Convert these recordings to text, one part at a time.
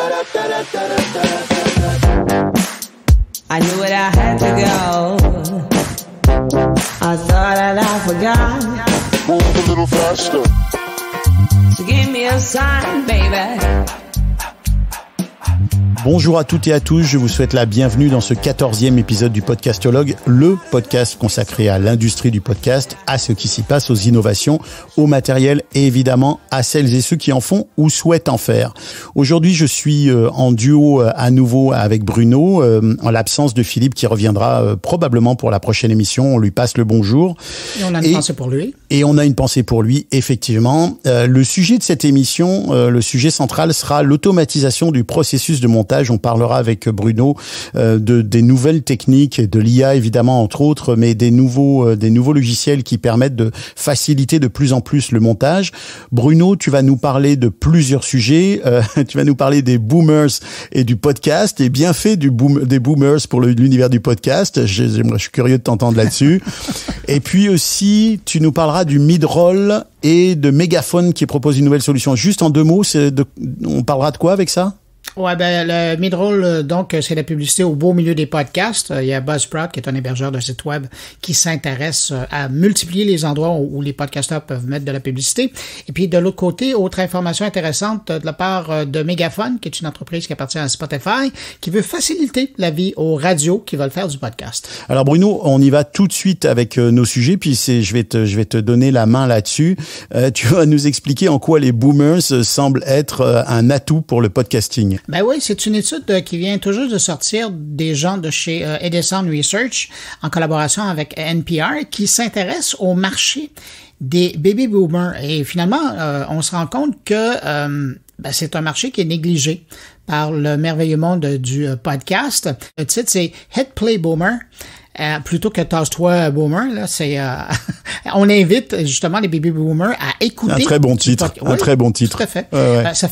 I knew it, I had to go. I thought that I forgot. Move a little faster. So give me a sign, baby. Bonjour à toutes et à tous, je vous souhaite la bienvenue dans ce 14e épisode du Podcastologue, le podcast consacré à l'industrie du podcast, à ce qui s'y passe, aux innovations, au matériel et évidemment à celles et ceux qui en font ou souhaitent en faire. Aujourd'hui, je suis en duo à nouveau avec Bruno, en l'absence de Philippe qui reviendra probablement pour la prochaine émission, on lui passe le bonjour. Et on a une pensée pour lui. Et on a une pensée pour lui, effectivement. Le sujet de cette émission, le sujet central sera l'automatisation du processus de montage. On parlera avec Bruno des nouvelles techniques et de l'IA évidemment entre autres, mais des nouveaux logiciels qui permettent de faciliter de plus en plus le montage. Bruno, tu vas nous parler de plusieurs sujets. Tu vas nous parler des boomers et du podcast, et bien fait des boomers pour l'univers du podcast. Je suis curieux de t'entendre là-dessus. Et puis aussi, tu nous parleras du mid-roll et de Megaphone qui propose une nouvelle solution. Juste en deux mots, on parlera de quoi avec ça? Ouais, ben, le mid-roll, donc, c'est la publicité au beau milieu des podcasts. Il y a Buzzsprout, qui est un hébergeur de site web, qui s'intéresse à multiplier les endroits où les podcasteurs peuvent mettre de la publicité. Et puis, de l'autre côté, autre information intéressante de la part de Megaphone, qui est une entreprise qui appartient à Spotify, qui veut faciliter la vie aux radios qui veulent faire du podcast. Alors, Bruno, on y va tout de suite avec nos sujets, puis je vais te donner la main là-dessus. Tu vas nous expliquer en quoi les boomers semblent être un atout pour le podcasting. Ben oui, c'est une étude qui vient tout juste de sortir des gens de chez Edison Research en collaboration avec NPR qui s'intéresse au marché des baby boomers. Et finalement, on se rend compte que ben, c'est un marché qui est négligé par le merveilleux monde du podcast. Le titre, c'est « Hit Play Boomer ». Plutôt que tasse-toi boomer, là, c'est on invite justement les baby boomers à écouter. Un très bon titre, oui, un très bon titre. Tout à fait. Ça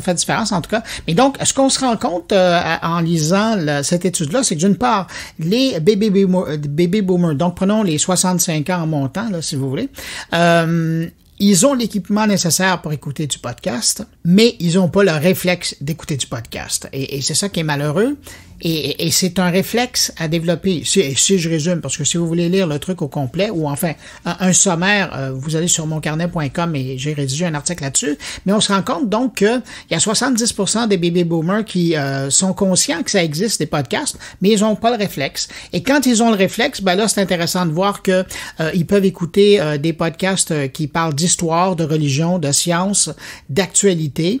fait différence en tout cas. Mais donc, ce qu'on se rend compte en lisant cette étude-là, c'est que d'une part, les baby boomers, donc prenons les 65 ans en montant, là, si vous voulez. Ils ont l'équipement nécessaire pour écouter du podcast, mais ils n'ont pas le réflexe d'écouter du podcast. Et c'est ça qui est malheureux. Et c'est un réflexe à développer. Si je résume, parce que si vous voulez lire le truc au complet, ou enfin un sommaire, vous allez sur moncarnet.com et j'ai rédigé un article là-dessus. Mais on se rend compte donc qu'il y a 70% des baby boomers qui sont conscients que ça existe des podcasts, mais ils n'ont pas le réflexe. Et quand ils ont le réflexe, ben là c'est intéressant de voir que ils peuvent écouter des podcasts qui parlent d'histoire, de religion, de science, d'actualité,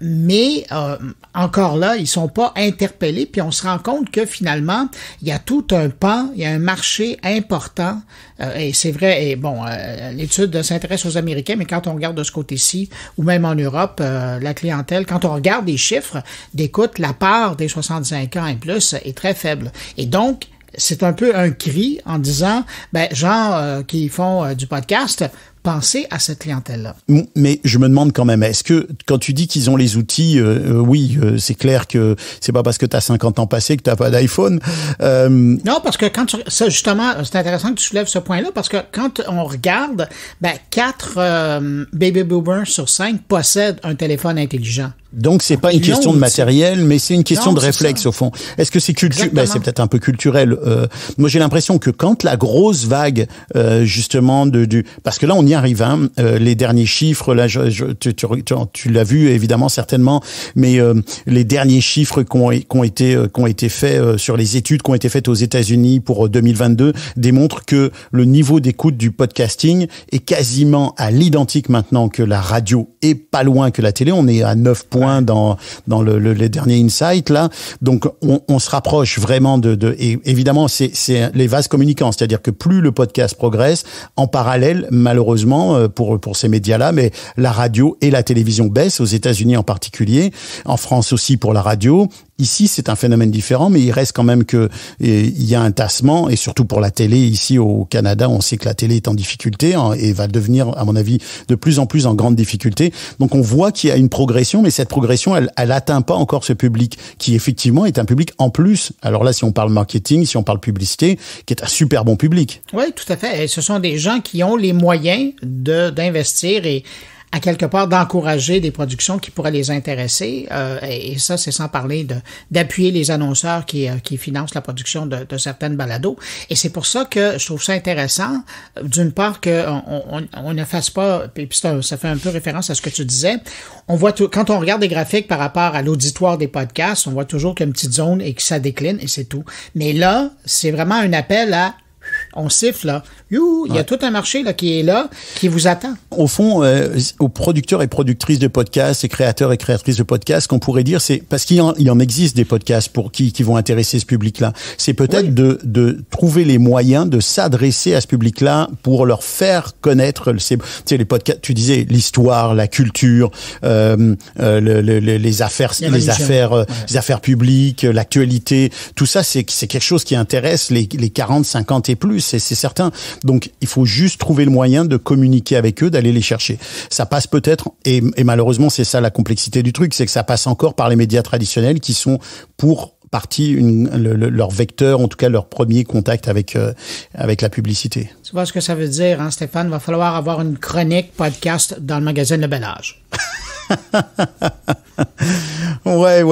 mais encore là ils sont pas interpellés. Puis on se rend compte que finalement, il y a tout un pan, il y a un marché important, et c'est vrai, et bon, l'étude s'intéresse aux Américains, mais quand on regarde de ce côté-ci, ou même en Europe, la clientèle, quand on regarde les chiffres d'écoute, la part des 65 ans et plus est très faible. Et donc, c'est un peu un cri en disant, ben, gens qui font du podcast, pensez à cette clientèle-là. Mais je me demande quand même, est-ce que quand tu dis qu'ils ont les outils, oui, c'est clair que c'est pas parce que tu as 50 ans passés que tu n'as pas d'iPhone. Non, parce que quand tu... Ça, justement, c'est intéressant que tu soulèves ce point-là, parce que quand on regarde, ben, 4 baby boomers sur 5 possèdent un téléphone intelligent. Donc, c'est pas une question de matériel, mais c'est une question de réflexe, ça, au fond. Est-ce que c'est culturel? Ben, c'est peut-être un peu culturel. Moi, j'ai l'impression que quand la grosse vague, justement, parce que là, on y arrive, hein, les derniers chiffres, là, tu l'as vu, évidemment, certainement, mais les derniers chiffres qui ont été faits sur les études qui ont été faites aux États-Unis pour 2022 démontrent que le niveau d'écoute du podcasting est quasiment à l'identique maintenant que la radio et pas loin que la télé. On est à 9 points. Dans les derniers insights là, donc on se rapproche vraiment et évidemment c'est les vases communicants, c'est-à-dire que plus le podcast progresse, en parallèle malheureusement pour ces médias là, mais la radio et la télévision baissent aux États-Unis en particulier, en France aussi pour la radio. Ici, c'est un phénomène différent, mais il reste quand même que il y a un tassement, et surtout pour la télé ici au Canada, on sait que la télé est en difficulté et va devenir, à mon avis, de plus en plus en grande difficulté. Donc, on voit qu'il y a une progression, mais cette progression, elle atteint pas encore ce public qui effectivement est un public en plus. Alors là, si on parle marketing, si on parle publicité, qui est un super bon public. Oui, tout à fait. Et ce sont des gens qui ont les moyens d'investir et à quelque part d'encourager des productions qui pourraient les intéresser. Et ça, c'est sans parler d'appuyer les annonceurs qui financent la production de certaines balados. Et c'est pour ça que je trouve ça intéressant, d'une part, qu'on ne fasse pas, puis ça fait un peu référence à ce que tu disais, on voit tout, quand on regarde des graphiques par rapport à l'auditoire des podcasts, on voit toujours qu'il y a une petite zone et que ça décline et c'est tout. Mais là, c'est vraiment un appel à on siffle, là. Youhou, il y a tout un marché là, qui est là, qui vous attend. Au fond, aux producteurs et productrices de podcasts, et créateurs et créatrices de podcasts, qu'on pourrait dire, c'est parce qu'il en existe des podcasts pour qui vont intéresser ce public-là. C'est peut-être de trouver les moyens de s'adresser à ce public-là pour leur faire connaître les podcasts. Tu disais l'histoire, la culture, les affaires publiques, l'actualité. Tout ça, c'est quelque chose qui intéresse les 40, 50 et plus. C'est certain. Donc, il faut juste trouver le moyen de communiquer avec eux, d'aller les chercher. Ça passe peut-être, et malheureusement, c'est ça la complexité du truc, c'est que ça passe encore par les médias traditionnels qui sont pour partie leur vecteur, en tout cas leur premier contact avec la publicité. Tu vois ce que ça veut dire, hein, Stéphane? Il va falloir avoir une chronique podcast dans le magazine Le Bel Âge. Ouais.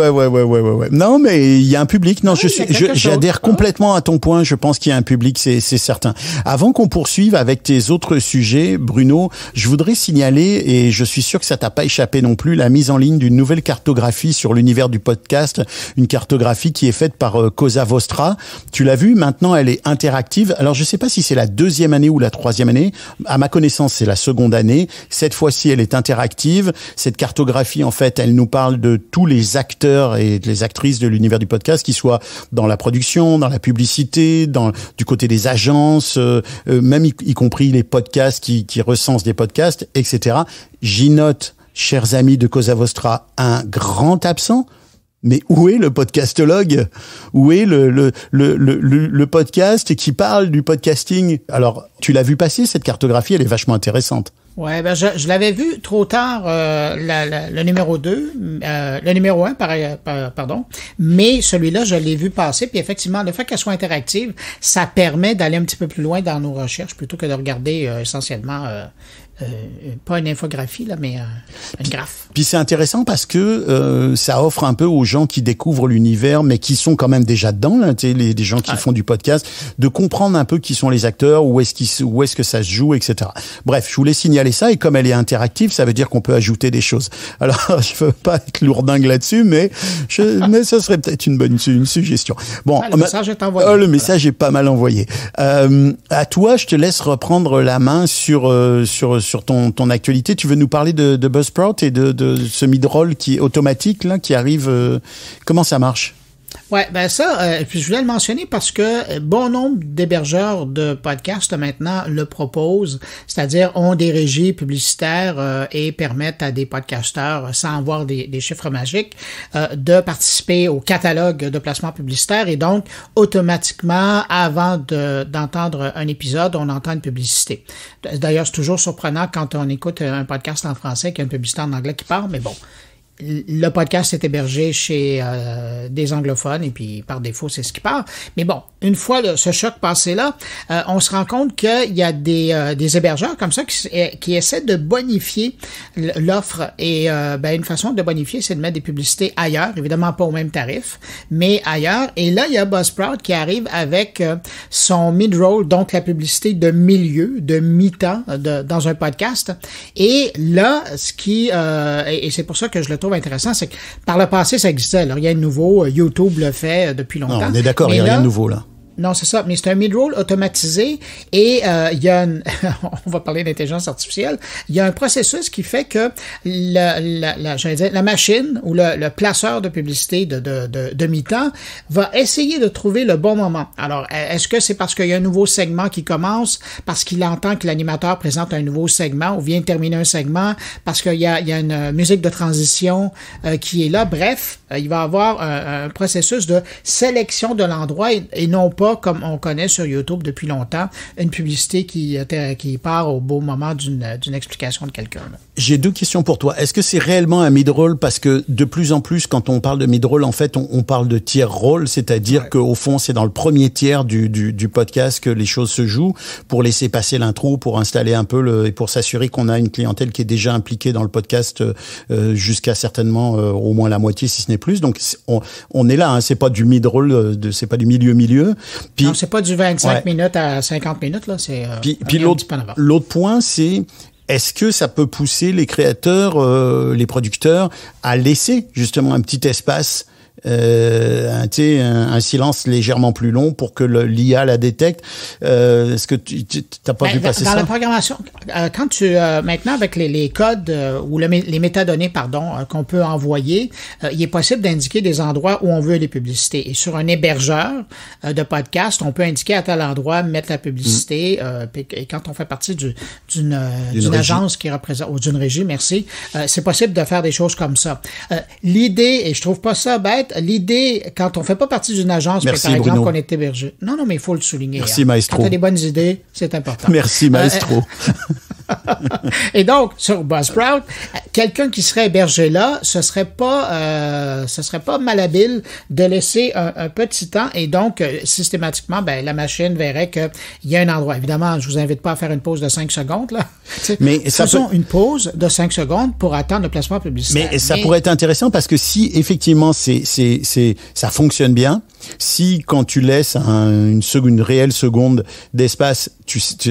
Non, mais il y a un public. Non, j'adhère complètement à ton point. Je pense qu'il y a un public, c'est certain. Avant qu'on poursuive avec tes autres sujets, Bruno, je voudrais signaler, et je suis sûr que ça t'a pas échappé non plus, la mise en ligne d'une nouvelle cartographie sur l'univers du podcast. Une cartographie qui est faite par Cosa Vostra. Tu l'as vu, maintenant elle est interactive. Alors, je sais pas si c'est la deuxième année ou la troisième année. À ma connaissance, c'est la seconde année. Cette fois-ci, elle est interactive. Cette cartographie, en fait, elle nous parle de tous les acteurs et les actrices de l'univers du podcast, qu'ils soient dans la production, dans la publicité, du côté des agences, même y compris les podcasts qui recensent des podcasts, etc. J'y note, chers amis de Cosa Vostra, un grand absent. Mais où est le podcastologue? Où est le podcast qui parle du podcasting? Alors, tu l'as vu passer, cette cartographie, elle est vachement intéressante. Ouais, ben je l'avais vu trop tard, le numéro 2, le numéro 1, pardon, mais celui-là, je l'ai vu passer, puis effectivement, le fait qu'elle soit interactive, ça permet d'aller un petit peu plus loin dans nos recherches, plutôt que de regarder essentiellement... pas une infographie, là, mais une graphe. Puis c'est intéressant parce que ça offre un peu aux gens qui découvrent l'univers, mais qui sont quand même déjà dedans, là, les gens qui font du podcast, de comprendre un peu qui sont les acteurs, où est-ce que ça se joue, etc. Bref, je voulais signaler ça, et comme elle est interactive, ça veut dire qu'on peut ajouter des choses. Alors, je veux pas être lourdingue là-dessus, mais ça serait peut-être une bonne suggestion. Bon, le message est envoyé. Le message est pas mal envoyé. À toi, je te laisse reprendre la main sur ton actualité. Tu veux nous parler de Buzzsprout et de ce mid-roll qui est automatique, là, qui arrive. Comment ça marche? Ouais, ben ça, puis je voulais le mentionner parce que bon nombre d'hébergeurs de podcasts maintenant le proposent, c'est-à-dire ont des régies publicitaires et permettent à des podcasteurs, sans avoir des chiffres magiques, de participer au catalogue de placement publicitaire, et donc automatiquement, avant d'entendre un épisode, on entend une publicité. D'ailleurs, c'est toujours surprenant quand on écoute un podcast en français qu'il y a une publicité en anglais qui part, mais bon. Le podcast est hébergé chez des anglophones et puis par défaut, c'est ce qui part. Mais bon, une fois ce choc passé là, on se rend compte qu'il y a des hébergeurs comme ça qui essaient de bonifier l'offre. Et une façon de bonifier, c'est de mettre des publicités ailleurs, évidemment pas au même tarif, mais ailleurs. Et là, il y a Buzzsprout qui arrive avec son mid-roll, donc la publicité de milieu, de mi-temps dans un podcast. Et là, et c'est pour ça que je le trouve intéressant, c'est que par le passé, ça existait. Alors, il y a de nouveau, YouTube le fait depuis longtemps. Non, on est d'accord, il n'y a rien de nouveau, là. Non, c'est ça, mais c'est un mid-roll automatisé et il y a on va parler d'intelligence artificielle, il y a un processus qui fait que la machine ou le placeur de publicité de mi-temps va essayer de trouver le bon moment. Alors, est-ce que c'est parce qu'il y a un nouveau segment qui commence, parce qu'il entend que l'animateur présente un nouveau segment ou vient terminer un segment, parce qu'il y a une musique de transition qui est là? Bref, il va avoir un processus de sélection de l'endroit et non pas pas, comme on connaît sur YouTube depuis longtemps, une publicité qui part au beau moment d'une explication de quelqu'un. J'ai deux questions pour toi. Est-ce que c'est réellement un mid-roll? Parce que de plus en plus, quand on parle de mid-roll, en fait, on parle de tiers-roll, c'est-à-dire qu'au fond, c'est dans le premier tiers du podcast que les choses se jouent, pour laisser passer l'intro, pour installer un peu et pour s'assurer qu'on a une clientèle qui est déjà impliquée dans le podcast jusqu'à certainement au moins la moitié, si ce n'est plus. Donc, on est là, hein, c'est pas du mid-roll, c'est pas du milieu-milieu. Puis, non, c'est pas du 25 minutes à 50 minutes, là. C'est, puis l'autre point, c'est... Est-ce que ça peut pousser les créateurs, les producteurs, à laisser justement un petit espace, un silence légèrement plus long pour que l'IA la détecte? Est-ce que tu n'as pas vu passer ça? Dans la programmation, quand maintenant avec les codes ou les métadonnées, pardon, qu'on peut envoyer, il est possible d'indiquer des endroits où on veut les publicités. Et sur un hébergeur de podcast, on peut indiquer à tel endroit mettre la publicité. Et quand on fait partie d'une agence qui représente, ou d'une régie, merci, c'est possible de faire des choses comme ça. L'idée, et je trouve pas ça bête, l'idée, quand on ne fait pas partie d'une agence, mais par exemple, qu'on est hébergé. Non, non, mais il faut le souligner. Merci, Maestro. Quand tu as des bonnes idées, c'est important. Merci, Maestro. Et donc, sur Buzzsprout, quelqu'un qui serait hébergé là, ce serait pas malhabile de laisser un petit temps et donc, systématiquement, ben, la machine verrait qu'il y a un endroit. Évidemment, je vous invite pas à faire une pause de 5 secondes, là. Mais faisons une pause de 5 secondes pour attendre le placement publicitaire. Mais ça pourrait être intéressant parce que si, effectivement, ça fonctionne bien, si quand tu laisses une réelle seconde d'espace,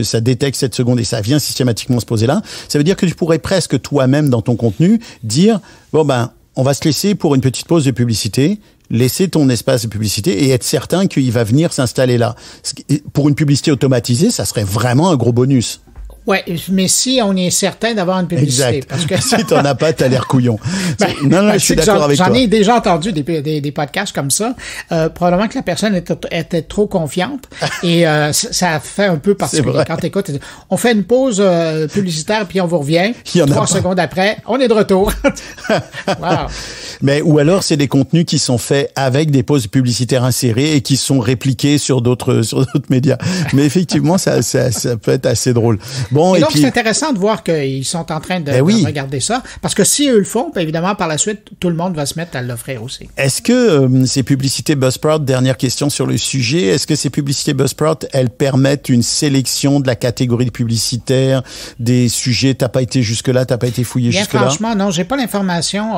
ça détecte cette seconde et ça vient systématiquement se poser là, ça veut dire que tu pourrais presque toi-même dans ton contenu dire « Bon ben, on va se laisser pour une petite pause de publicité ». Laisser ton espace de publicité et être certain qu'il va venir s'installer là. Pour une publicité automatisée, ça serait vraiment un gros bonus. Oui, mais si on est certain d'avoir une publicité. Exact. Parce que... si t'en as pas, t'as l'air couillon. Ben, non, je suis d'accord avec toi. J'en ai déjà entendu des podcasts comme ça. Probablement que la personne était trop confiante et ça fait un peu particulier. Quand t'écoutes, on fait une pause publicitaire puis on vous revient. 3 secondes après, on est de retour. Wow. Mais ou alors c'est des contenus qui sont faits avec des pauses publicitaires insérées et qui sont répliquées sur d'autres médias. Mais effectivement, ça peut être assez drôle. Bon, et donc, c'est intéressant de voir qu'ils sont en train de regarder ça, parce que si eux le font, évidemment, par la suite, tout le monde va se mettre à l'offrir aussi. Est-ce que ces publicités Buzzsprout, dernière question sur le sujet, est-ce que ces publicités Buzzsprout, elles permettent une sélection de la catégorie publicitaire, des sujets? T'as pas été jusque-là, t'as pas été fouillé jusque-là? Franchement, non, j'ai pas l'information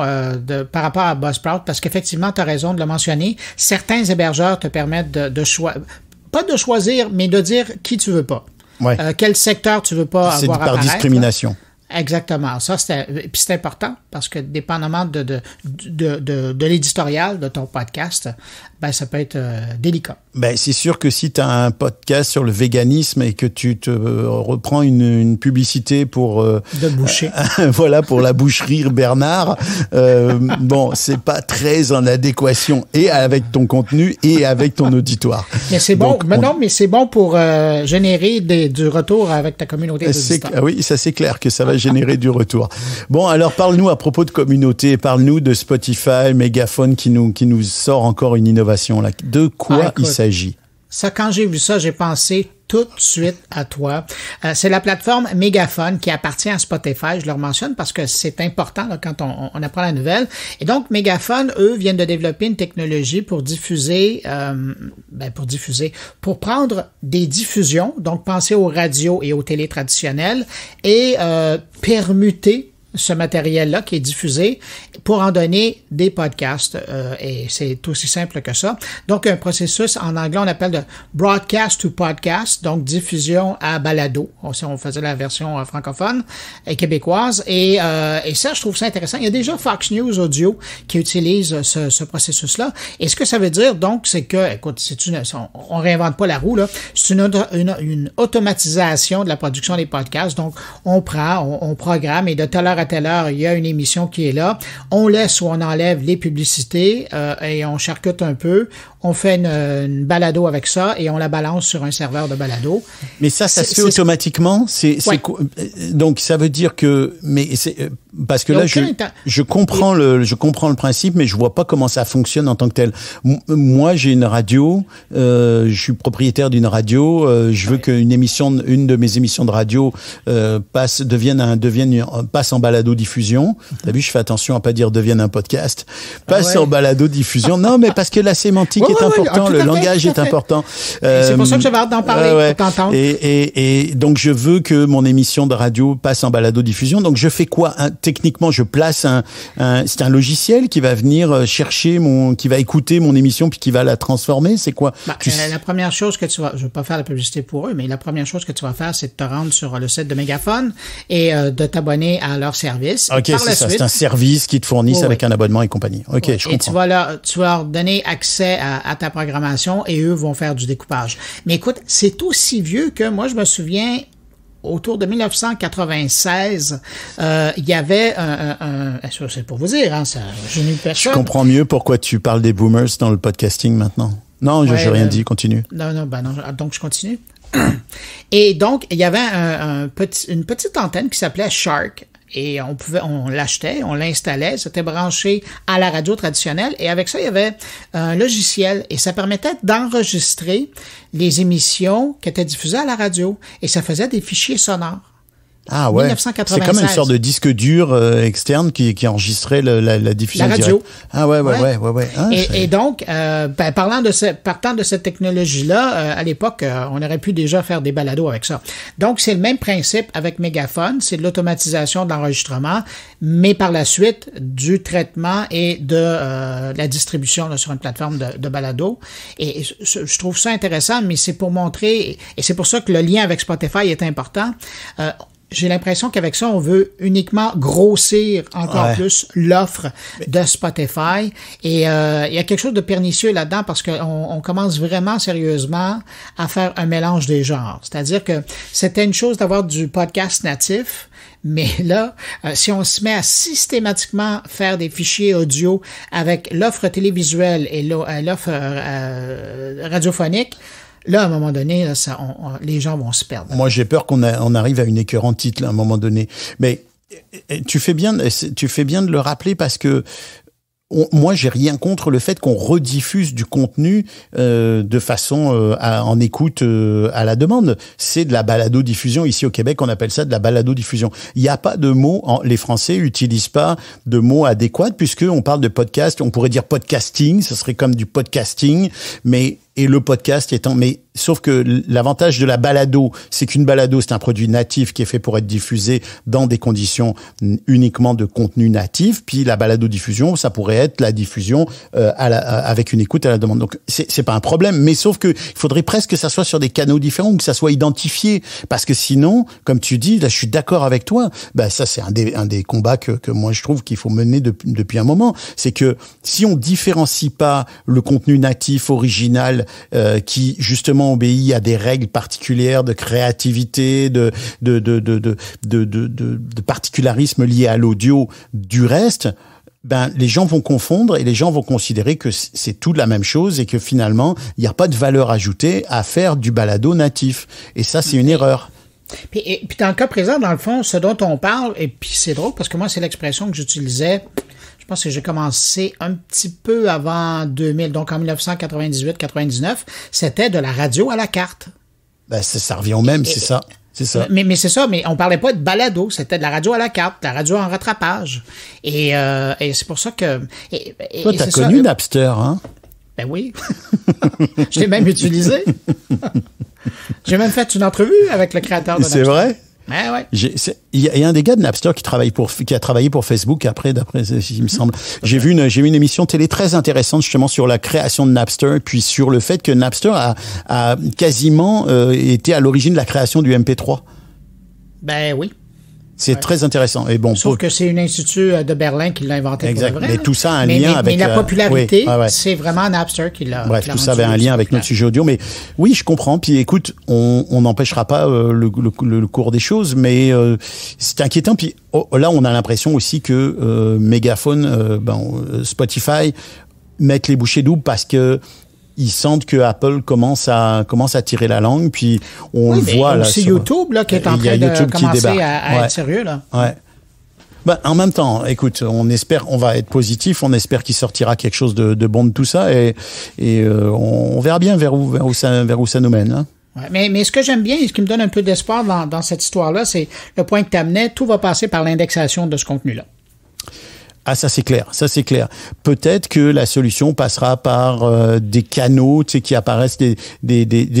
par rapport à Buzzsprout, parce qu'effectivement, t'as raison de le mentionner, certains hébergeurs te permettent pas de choisir, mais de dire qui tu veux pas. Ouais. Quel secteur tu veux pas avoir apparaître? C'est par discrimination. Exactement. Ça, c'est important parce que dépendamment de l'éditorial de ton podcast, ben, ça peut être délicat. Ben, c'est sûr que si tu as un podcast sur le véganisme et que tu te reprends une publicité pour... de boucher. Voilà, pour la boucherie Bernard. Bon, c'est pas très en adéquation et avec ton contenu et avec ton auditoire. Mais c'est bon. Donc, non, mais c'est bon pour générer du retour avec ta communauté d'auditeurs. Oui, ça c'est clair que ça va générer du retour. Bon, alors parle-nous à propos de communauté, parle-nous de Spotify, Megaphone qui nous sort encore une innovation. Là. De quoi il s'agit? Ça, quand j'ai vu ça, j'ai pensé tout de suite à toi. C'est la plateforme Megaphone qui appartient à Spotify. Je leur mentionne parce que c'est important là, quand on apprend la nouvelle. Et donc, Megaphone, eux, viennent de développer une technologie pour prendre des diffusions, donc penser aux radios et aux télés traditionnelles et permuter ce matériel-là qui est diffusé pour en donner des podcasts. Et c'est aussi simple que ça. Donc, un processus, en anglais, on appelle de broadcast to podcast, donc diffusion à balado, si on faisait la version francophone et québécoise. Et ça, je trouve ça intéressant. Il y a déjà Fox News Audio qui utilise ce processus-là. Et ce que ça veut dire, donc, c'est que, écoute, on réinvente pas la roue, là. C'est une automatisation de la production des podcasts. Donc, on programme et de telle heure à à telle heure, il y a une émission qui est là. On laisse ou on enlève les publicités et on charcute un peu. On fait une balado avec ça et on la balance sur un serveur de balado. Mais ça, ça se fait automatiquement. Donc ça veut dire que, parce que là, je comprends le principe, mais je vois pas comment ça fonctionne en tant que tel. Moi, j'ai une radio, je suis propriétaire d'une radio, je veux qu'une émission, une de mes émissions de radio passe en balado diffusion. T'as vu, je fais attention à pas dire devienne un podcast. Passe en balado diffusion. Non, mais parce que la sémantique est importante, le langage est important. C'est pour ça que j'avais hâte d'en parler, pour t'entendre. Et donc je veux que mon émission de radio passe en balado diffusion. Donc je fais quoi? Techniquement, je place c'est un logiciel qui va venir chercher qui va écouter mon émission puis qui va la transformer. C'est quoi? La première chose que je veux pas faire la publicité pour eux, mais la première chose que tu vas faire, c'est de te rendre sur le site de Megaphone et de t'abonner à leur service. OK, c'est ça. C'est un service qu'ils te fournissent avec un abonnement et compagnie. OK, je comprends. Et tu vas leur donner accès à ta programmation et eux vont faire du découpage. Mais écoute, c'est aussi vieux que moi, je me souviens... Autour de 1996, il y avait c'est pour vous dire, hein, ça génie personne. Je comprends mieux pourquoi tu parles des boomers dans le podcasting maintenant. Non, je n'ai rien dit, continue. Non, donc je continue. Et donc, il y avait une petite antenne qui s'appelait Shark. Et on l'achetait, on l'installait, c'était branché à la radio traditionnelle. Et avec ça, il y avait un logiciel. Et ça permettait d'enregistrer les émissions qui étaient diffusées à la radio. Et ça faisait des fichiers sonores. Ah ouais, c'est comme une sorte de disque dur externe qui enregistrait la diffusion directe. La radio. Ah ouais. Ah, et donc, partant de cette technologie-là, à l'époque, on aurait pu déjà faire des balados avec ça. Donc, c'est le même principe avec Megaphone, c'est de l'automatisation de l'enregistrement, mais par la suite, du traitement et de la distribution là, sur une plateforme de balado. Et je trouve ça intéressant, mais c'est pour montrer, et c'est pour ça que le lien avec Spotify est important. J'ai l'impression qu'avec ça, on veut uniquement grossir encore plus l'offre de Spotify. Et il y a quelque chose de pernicieux là-dedans parce qu'on commence vraiment sérieusement à faire un mélange des genres. C'est-à-dire que c'était une chose d'avoir du podcast natif, mais là, si on se met à systématiquement faire des fichiers audio avec l'offre télévisuelle et l'offre radiophonique, là, à un moment donné, là, ça, les gens vont se perdre. Moi, j'ai peur qu'on arrive à une écœurante titre là, à un moment donné. Mais tu fais bien de le rappeler parce que moi, j'ai rien contre le fait qu'on rediffuse du contenu de façon en écoute à la demande. C'est de la balado-diffusion. Ici, au Québec, on appelle ça de la balado-diffusion. Il n'y a pas de mots. Les Français n'utilisent pas de mots adéquats puisqu'on parle de podcast. On pourrait dire podcasting. Ce serait comme du podcasting. Et le podcast étant... Mais sauf que l'avantage de la balado, c'est qu'une balado, c'est un produit natif qui est fait pour être diffusé dans des conditions uniquement de contenu natif. Puis la balado-diffusion, ça pourrait être la diffusion avec une écoute à la demande. Donc, c'est pas un problème. Mais sauf que il faudrait presque que ça soit sur des canaux différents ou que ça soit identifié. Parce que sinon, comme tu dis, là, je suis d'accord avec toi. Ben, ça, c'est un des combats que moi, je trouve qu'il faut mener depuis un moment. C'est que si on différencie pas le contenu natif, original, qui justement obéit à des règles particulières de créativité, de particularisme lié à l'audio du reste, ben les gens vont confondre et les gens vont considérer que c'est tout de la même chose et que finalement il n'y a pas de valeur ajoutée à faire du balado natif. Et ça, c'est une erreur. Puis dans le cas présent, dans le fond, ce dont on parle, et puis c'est drôle parce que moi c'est l'expression que j'utilisais. Je pense que j'ai commencé un petit peu avant 2000, donc en 1998-99, c'était de la radio à la carte. Ben, ça revient au même, c'est ça. C'est ça. Mais c'est ça, mais on parlait pas de balado, c'était de la radio à la carte, de la radio en rattrapage. Et c'est pour ça que... Toi, t'as connu Napster, hein? Ben oui. Je l'ai même utilisé. J'ai même fait une entrevue avec le créateur de Napster. C'est vrai? Ouais, ouais. Il y a un des gars de Napster qui a travaillé pour Facebook d'après il me semble. J'ai vu une émission télé très intéressante justement sur la création de Napster, puis sur le fait que Napster a quasiment été à l'origine de la création du MP3. Ben oui. C'est très intéressant. Et bon, sauf que c'est un institut de Berlin qui l'a inventé. Exact. Pour le vrai. Mais tout ça a un lien avec... Mais la popularité, c'est vraiment Napster qui l'a... Bref, tout ça avait un lien avec notre sujet audio. Mais oui, je comprends. Puis écoute, on n'empêchera pas le cours des choses, mais c'est inquiétant. Puis là, on a l'impression aussi que Megaphone, Spotify, mettent les bouchées doubles parce que ils sentent que Apple commence à tirer la langue, puis on le voit là. C'est YouTube là qui est en train de commencer à être sérieux là. Ouais. Ben, en même temps, écoute, on va être positif, on espère qu'il sortira quelque chose de bon de tout ça, et on verra bien vers où ça nous mène. Hein. Ouais, mais ce que j'aime bien et ce qui me donne un peu d'espoir dans cette histoire-là, c'est le point que tu amenais, tout va passer par l'indexation de ce contenu-là. Ah, ça c'est clair. Peut-être que la solution passera par des canaux, tu sais, qui apparaissent des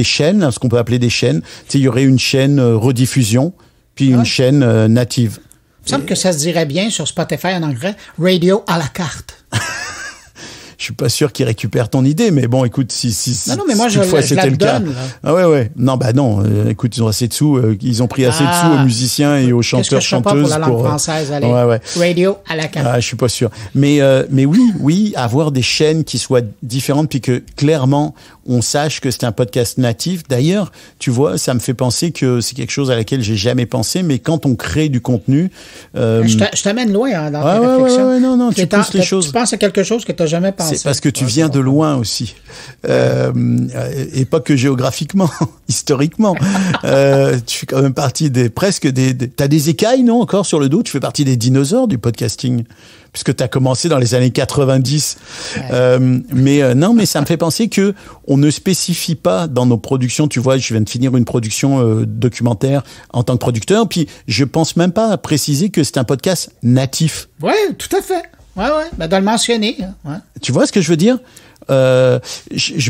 chaînes, ce qu'on peut appeler des chaînes. Tu sais, il y aurait une chaîne rediffusion, puis une chaîne native. Il me semble que ça se dirait bien sur Spotify en anglais, radio à la carte. Je suis pas sûr qu'il récupère ton idée, mais bon, écoute, si non, mais moi, c'était le cas. Ah ouais. Non, écoute, ils ont assez de sous, ils ont pris assez de sous aux musiciens et aux chanteurs, chanteuses. Pas pour la langue française, allez. Ouais. Radio à la carte. Ah, je suis pas sûr. Mais oui, avoir des chaînes qui soient différentes, puis que clairement on sache que c'est un podcast natif. D'ailleurs, tu vois, ça me fait penser que c'est quelque chose à laquelle j'ai jamais pensé, mais quand on crée du contenu, je t'amène loin dans tes réflexions. Ouais, non, tu penses les choses. Tu penses à quelque chose que t'as jamais pensé. C'est parce que tu viens de loin aussi, et pas que géographiquement, historiquement. Tu fais quand même partie des t'as des écailles, non, encore sur le dos? Tu fais partie des dinosaures du podcasting, puisque tu as commencé dans les années 90. Ouais. Mais ça me fait penser que on ne spécifie pas dans nos productions. Tu vois, je viens de finir une production documentaire en tant que producteur, puis je pense même pas à préciser que c'est un podcast natif. Ouais, tout à fait. Ouais, de le mentionner. Ouais. Tu vois ce que je veux dire? Je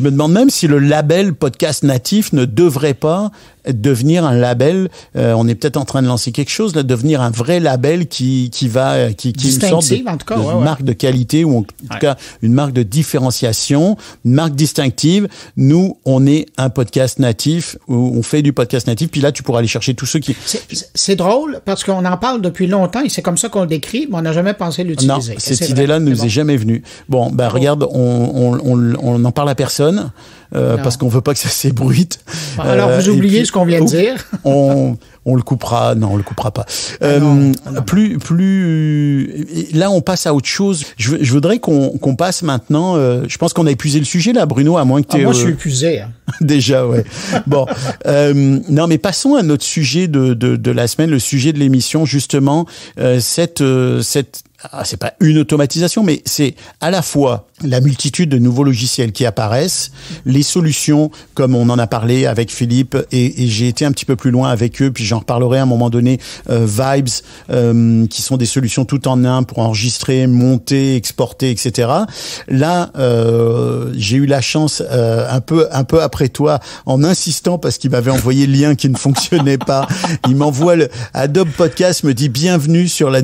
me demande même si le label podcast natif ne devrait pas devenir un label. On est peut-être en train de lancer quelque chose là, devenir un vrai label qui une sorte de, en tout cas, de marque de qualité, ou en tout cas une marque de différenciation, une marque distinctive. Nous, on est un podcast natif, on fait du podcast natif. Puis là, tu pourras aller chercher tous ceux qui... C'est drôle parce qu'on en parle depuis longtemps et c'est comme ça qu'on le décrit, mais on n'a jamais pensé l'utiliser. Non, cette idée-là ne nous est jamais venue. Bon, regarde, on n'en parle à personne parce qu'on veut pas que ça s'ébruite. Alors vous oubliez ce qu'on vient de dire. On le coupera. Non, on le coupera pas. Non. Plus. Là, on passe à autre chose. Je voudrais qu'on passe maintenant. Je pense qu'on a épuisé le sujet là, Bruno, à moins que tu... moi, je suis épuisé. Hein. Déjà, ouais. Bon. Non, mais passons à notre sujet de la semaine, le sujet de l'émission justement. C'est pas une automatisation, mais c'est à la fois la multitude de nouveaux logiciels qui apparaissent, les solutions, comme on en a parlé avec Philippe, et j'ai été un petit peu plus loin avec eux, puis j'en reparlerai à un moment donné, Vibes, qui sont des solutions tout en un pour enregistrer, monter, exporter, etc. Là, j'ai eu la chance, un peu après toi, en insistant, parce qu'il m'avait envoyé le lien qui ne fonctionnait pas, il m'envoie le Adobe Podcast, me dit bienvenue sur le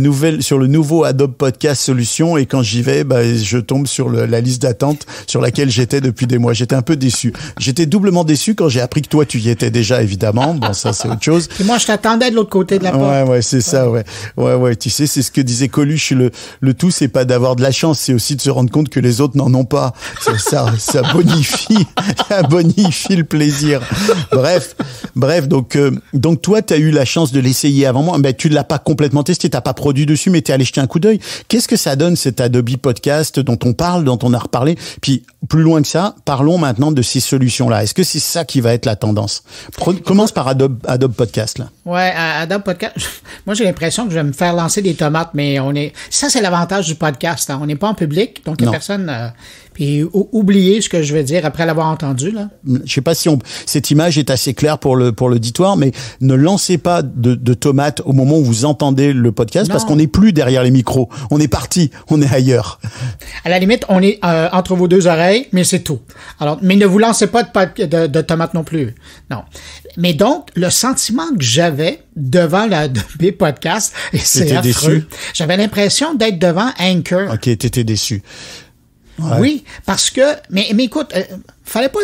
nouveau Adobe Podcast Solution, et quand j'y vais, je tombe sur la liste d'attente sur laquelle j'étais depuis des mois. J'étais un peu déçu. J'étais doublement déçu quand j'ai appris que toi, tu y étais déjà, évidemment. Bon, ça, c'est autre chose. Et moi, je t'attendais de l'autre côté de la porte. Ouais, c'est ça, ouais. Ouais, tu sais, c'est ce que disait Coluche, le tout, c'est pas d'avoir de la chance, c'est aussi de se rendre compte que les autres n'en ont pas. Ça bonifie, le plaisir. Bref, donc toi, t'as eu la chance de l'essayer avant moi. Tu l'as pas complètement testé, t'as pas produit dessus, mais t'es allé jeter un coup d'œil. Qu'est-ce que ça donne, cet Adobe Podcast dont on parle, dont on a reparlé? Puis, plus loin que ça, parlons maintenant de ces solutions-là. Est-ce que c'est ça qui va être la tendance? Commence par Adobe Podcast, là. Ouais, Adobe Podcast. Moi, j'ai l'impression que je vais me faire lancer des tomates, mais ça, c'est l'avantage du podcast, hein. On n'est pas en public, donc il n'y a personne... Puis, oubliez ce que je vais dire après l'avoir entendu, là. Je sais pas si cette image est assez claire pour l'auditoire, mais ne lancez pas de tomates au moment où vous entendez le podcast, parce qu'on n'est plus derrière les micros. On est parti, on est ailleurs. À la limite, on est entre vos deux oreilles, mais c'est tout. Alors, mais ne vous lancez pas de tomates non plus. Non. Mais donc, le sentiment que j'avais devant l'Adobe Podcast, et c'est affreux. Déçu. J'avais l'impression d'être devant Anchor. OK, t'étais déçu. Ouais. Oui, parce que, mais écoute, fallait pas...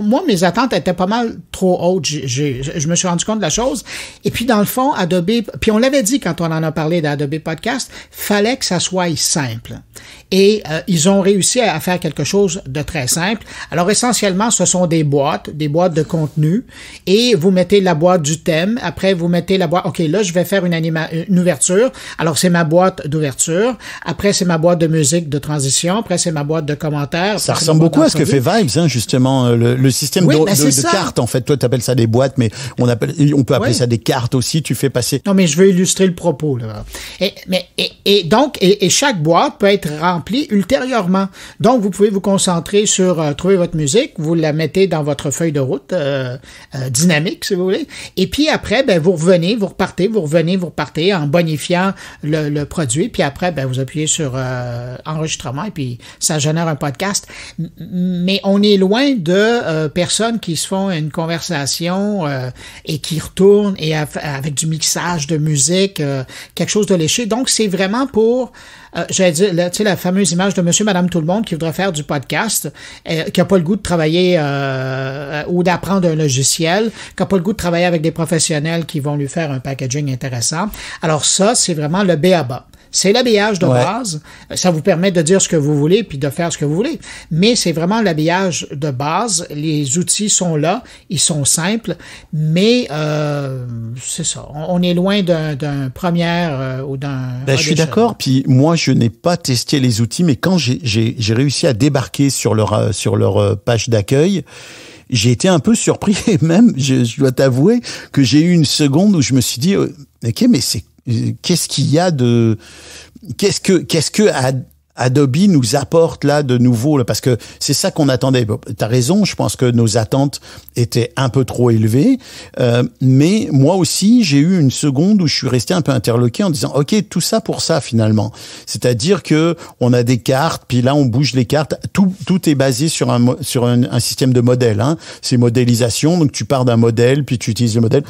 Moi, mes attentes étaient pas mal trop hautes. Je me suis rendu compte de la chose. Et puis, dans le fond, Adobe... Puis, on l'avait dit quand on en a parlé d'Adobe Podcast, fallait que ça soit simple. Et ils ont réussi à faire quelque chose de très simple. Alors, essentiellement, ce sont des boîtes de contenu. Et vous mettez la boîte du thème. Après, vous mettez la boîte... OK, là, je vais faire une ouverture. Alors, c'est ma boîte d'ouverture. Après, c'est ma boîte de musique de transition. Après, c'est ma boîte de commentaires. Ça ressemble beaucoup à ce que fait Vibes, hein, justement, le système de cartes, en fait. Toi, tu appelles ça des boîtes, mais on peut appeler ça des cartes aussi. Tu fais passer... Non, mais je veux illustrer le propos, là. Et donc, chaque boîte peut être remplie ultérieurement. Donc, vous pouvez vous concentrer sur trouver votre musique, vous la mettez dans votre feuille de route dynamique, si vous voulez. Et puis après, ben, vous revenez, vous repartez en bonifiant le produit. Puis après, ben, vous appuyez sur enregistrement et puis ça génère un podcast. Mais on est loin de personnes qui se font une conversation et qui retournent et avec du mixage de musique, quelque chose de léché. Donc, c'est vraiment pour... j'allais dire, tu sais, la fameuse image de monsieur, madame, tout le monde qui voudrait faire du podcast, qui a pas le goût de travailler ou d'apprendre un logiciel, qui a pas le goût de travailler avec des professionnels qui vont lui faire un packaging intéressant. Alors ça, c'est vraiment le B.A.B.A. C'est l'habillage de base. Ça vous permet de dire ce que vous voulez puis de faire ce que vous voulez. Mais c'est vraiment l'habillage de base. Les outils sont là. Ils sont simples. Mais c'est ça. On est loin d'un premier ou d'un... Ben, je suis d'accord. Puis moi, je n'ai pas testé les outils. Mais quand j'ai réussi à débarquer sur leur page d'accueil, j'ai été un peu surpris. Et même, je dois t'avouer que j'ai eu une seconde où je me suis dit, OK, mais c'est... Qu'est-ce qu'il y a de... Qu'est-ce que Adobe nous apporte là de nouveau là? Parce que c'est ça qu'on attendait. T'as raison, je pense que nos attentes étaient un peu trop élevées. Mais moi aussi, j'ai eu une seconde où je suis resté un peu interloqué en disant « Ok, tout ça pour ça finalement ». C'est-à-dire que on a des cartes, puis là on bouge les cartes. Tout est basé sur un système de modèle. Hein. C'est modélisation, donc tu pars d'un modèle, puis tu utilises le modèle.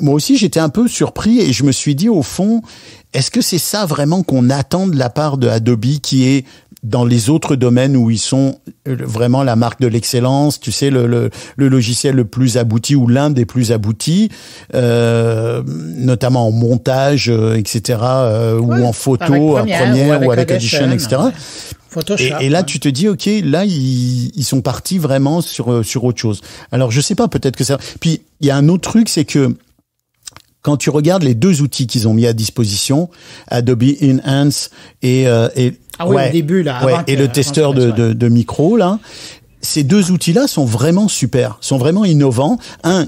Moi aussi, j'étais un peu surpris et je me suis dit au fond... Est-ce que c'est ça vraiment qu'on attend de la part de Adobe, qui est dans les autres domaines où ils sont vraiment la marque de l'excellence, tu sais, le logiciel le plus abouti ou l'un des plus aboutis, notamment en montage, etc., ou en photo, première ou avec Edition, etc. Ouais. Photoshop, et là, tu te dis, OK, là, ils sont partis vraiment sur autre chose. Alors, je sais pas, peut-être que ça... Puis, il y a un autre truc, c'est que quand tu regardes les deux outils qu'ils ont mis à disposition, Adobe Enhance et au début là, et le testeur de micro là, ces deux outils-là sont vraiment super, sont vraiment innovants.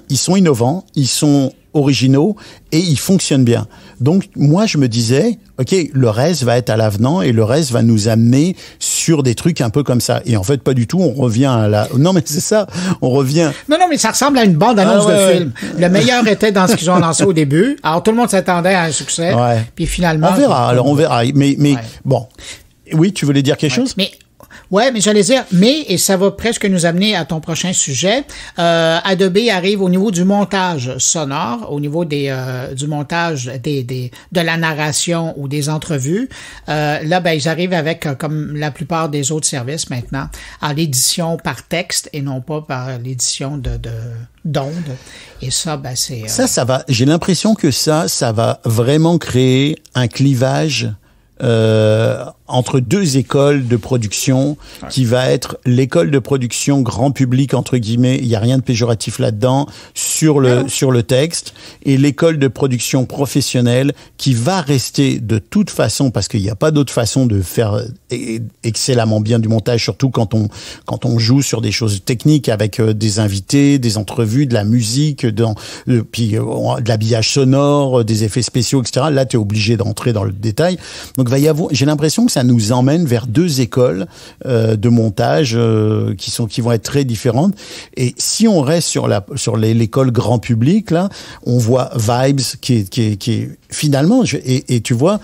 Ils sont innovants, ils sont originaux et ils fonctionnent bien. Donc moi je me disais, OK, le reste va être à l'avenant et le reste va nous amener sur des trucs un peu comme ça. Et en fait pas du tout, on revient à la... Non mais c'est ça, on revient... Non mais ça ressemble à une bande-annonce de film. Le meilleur était dans ce qu'ils ont lancé au début. Alors tout le monde s'attendait à un succès. Ouais. Puis finalement... On verra. Mais bon. Oui, tu voulais dire quelque chose? Mais j'allais dire, et ça va presque nous amener à ton prochain sujet. Adobe arrive au niveau du montage sonore, au niveau du montage de la narration ou des entrevues. Ils arrivent avec, comme la plupart des autres services maintenant, à l'édition par texte et non pas par l'édition d'ondes. Et ça, c'est... Ça va. J'ai l'impression que ça va vraiment créer un clivage entre deux écoles de production, qui va être l'école de production grand public, entre guillemets, il n'y a rien de péjoratif là-dedans, sur le texte, et l'école de production professionnelle, qui va rester de toute façon, parce qu'il n'y a pas d'autre façon de faire excellemment bien du montage, surtout quand on joue sur des choses techniques avec des invités, des entrevues, de la musique, de l'habillage sonore, des effets spéciaux, etc. Là, tu es obligé d'entrer dans le détail. Donc, j'ai l'impression que ça nous emmène vers deux écoles de montage qui vont être très différentes. Et si on reste sur l'école grand public, là, on voit Vibes qui est finalement, et tu vois,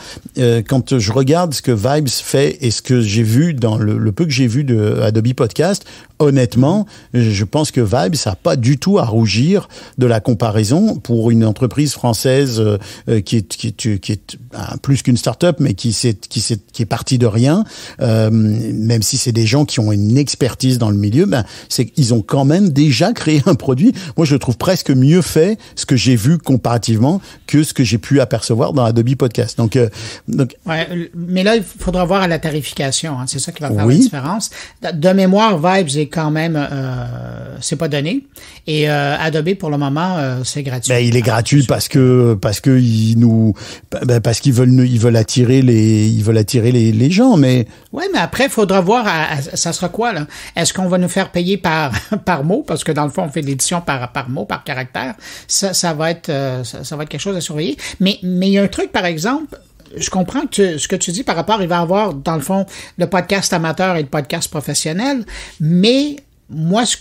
quand je regarde ce que Vibes fait et ce que j'ai vu dans le peu que j'ai vu de Adobe Podcast, honnêtement, je pense que Vibes n'a pas du tout à rougir de la comparaison pour une entreprise française qui est plus qu'une start-up, mais qui est partie parti de rien, même si c'est des gens qui ont une expertise dans le milieu, ben c'est qu'ils ont quand même déjà créé un produit. Moi, je le trouve presque mieux fait, ce que j'ai vu comparativement, que ce que j'ai pu apercevoir dans Adobe Podcast. Donc ouais, mais là, il faudra voir à la tarification. Hein. C'est ça qui va faire la différence. De mémoire, Vibes est quand même, c'est pas donné. Et Adobe, pour le moment, c'est gratuit. Ben, il est gratuit parce que parce qu'ils veulent attirer les gens. Mais ouais, mais après, il faudra voir ça sera quoi là. Est-ce qu'on va nous faire payer par mot, parce que dans le fond, on fait l'édition par mot, par caractère. Ça va être quelque chose à surveiller. Mais il y a un truc, par exemple. Je comprends ce que tu dis par rapport, il va y avoir, dans le fond, le podcast amateur et le podcast professionnel, mais moi, ce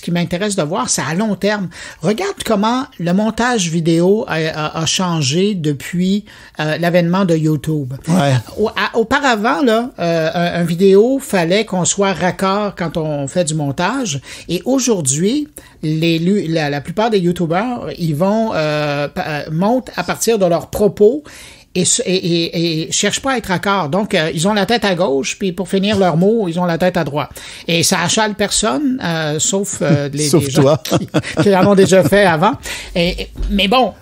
qui m'intéresse de voir, c'est à long terme. Regarde comment le montage vidéo a changé depuis l'avènement de YouTube. Ouais. Auparavant, là, un vidéo, fallait qu'on soit raccord quand on fait du montage. Et aujourd'hui, la plupart des YouTubers, ils montent à partir de leurs propos. Et cherchent pas à être accord. Donc, ils ont la tête à gauche, puis pour finir leur mot, ils ont la tête à droite. Et ça achale personne, sauf sauf les gens qui l'avons déjà fait avant. Mais bon,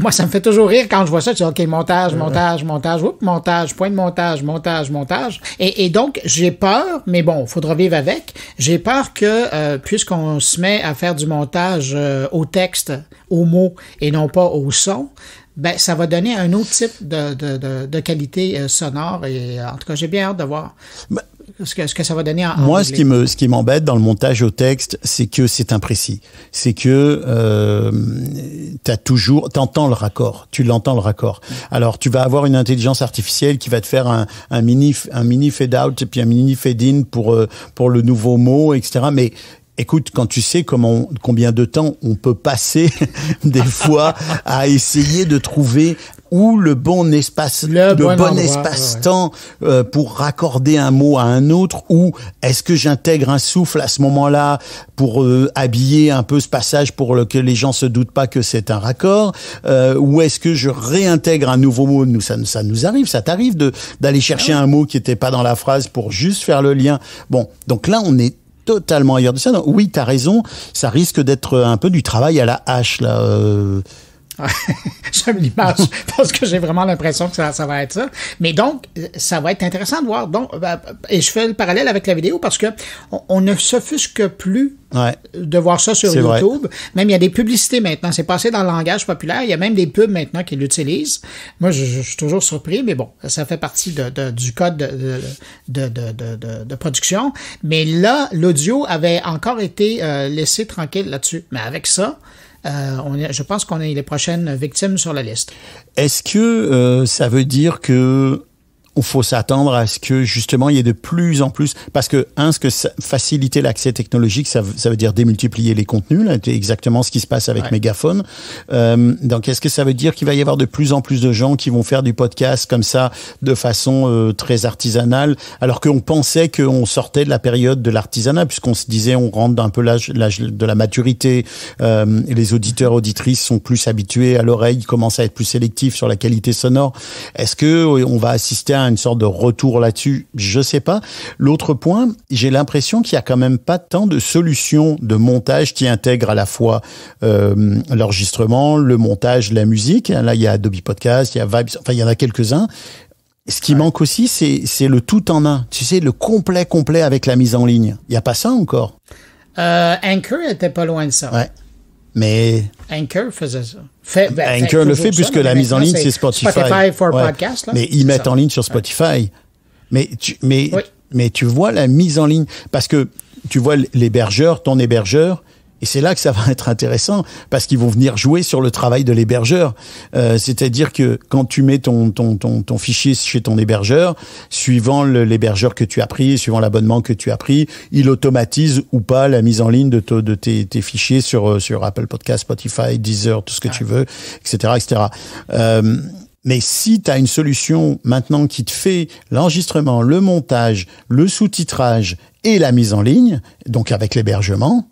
moi, ça me fait toujours rire quand je vois ça. Je dis, OK, montage. Et donc, j'ai peur, mais bon, faudra vivre avec. J'ai peur que, puisqu'on se met à faire du montage au texte, aux mots, et non pas au son, ben, ça va donner un autre type de qualité sonore et en tout cas, j'ai bien hâte de voir ce que ça va donner en moi, anglais. Ce qui m'embête dans le montage au texte, c'est que c'est imprécis. C'est que t'entends le raccord, tu l'entends le raccord. Alors, tu vas avoir une intelligence artificielle qui va te faire un mini fade-out et puis un mini fade-in pour le nouveau mot, etc. Mais écoute, quand tu sais combien de temps on peut passer des fois à essayer de trouver où le bon espace, le bon espace-temps pour raccorder un mot à un autre, ou est-ce que j'intègre un souffle à ce moment-là pour habiller un peu ce passage pour que les gens se doutent pas que c'est un raccord, ou est-ce que je réintègre un nouveau mot. Nous, ça nous arrive, ça t'arrive d'aller chercher un mot qui était pas dans la phrase pour juste faire le lien. Bon, donc là, on est totalement ailleurs de ça. Donc, oui, t'as raison, ça risque d'être un peu du travail à la hache, là. J'aime l'image parce que j'ai vraiment l'impression que ça va être ça. Mais donc, ça va être intéressant de voir. Donc, et je fais le parallèle avec la vidéo parce que on ne s'offusque plus de voir ça sur YouTube. Vrai. Même, il y a des publicités maintenant. C'est passé dans le langage populaire. Il y a même des pubs maintenant qui l'utilisent. Moi, je suis toujours surpris, mais bon, ça fait partie du code de production. Mais là, l'audio avait encore été laissé tranquille là-dessus. Mais avec ça, je pense qu'on est les prochaines victimes sur la liste. Est-ce que ça veut dire que il faut s'attendre à ce que, justement, il y ait de plus en plus... Parce que, faciliter l'accès technologique, ça veut dire démultiplier les contenus. Là, c'est exactement ce qui se passe avec Megaphone. Donc, est-ce que ça veut dire qu'il va y avoir de plus en plus de gens qui vont faire du podcast comme ça, de façon très artisanale, alors qu'on pensait qu'on sortait de la période de l'artisanat, puisqu'on se disait, on rentre dans un peu l'âge de la maturité. Les auditeurs, auditrices sont plus habitués à l'oreille, ils commencent à être plus sélectifs sur la qualité sonore. Est-ce que on va assister à une sorte de retour là-dessus, je sais pas. L'autre point, j'ai l'impression qu'il y a quand même pas tant de solutions de montage qui intègrent à la fois l'enregistrement, le montage, la musique. Là, il y a Adobe Podcast, il y a Vibes, enfin, il y en a quelques-uns. Ce qui manque aussi, c'est le tout en un. Tu sais, le complet avec la mise en ligne. Il n'y a pas ça encore. Anchor était pas loin de ça. Ouais. Mais Anchor faisait ça. Anchor le fait puisque la mise en ligne, c'est Spotify for podcast, là. Mais ils mettent en ligne sur Spotify. Mais tu vois la mise en ligne parce que tu vois l'hébergeur, ton hébergeur. Et c'est là que ça va être intéressant parce qu'ils vont venir jouer sur le travail de l'hébergeur. C'est-à-dire que quand tu mets ton fichier chez ton hébergeur, suivant l'hébergeur que tu as pris, suivant l'abonnement que tu as pris, il automatise ou pas la mise en ligne de tes fichiers sur Apple Podcast, Spotify, Deezer, tout ce que tu veux, etc., etc. Mais si tu as une solution maintenant qui te fait l'enregistrement, le montage, le sous-titrage et la mise en ligne, donc avec l'hébergement,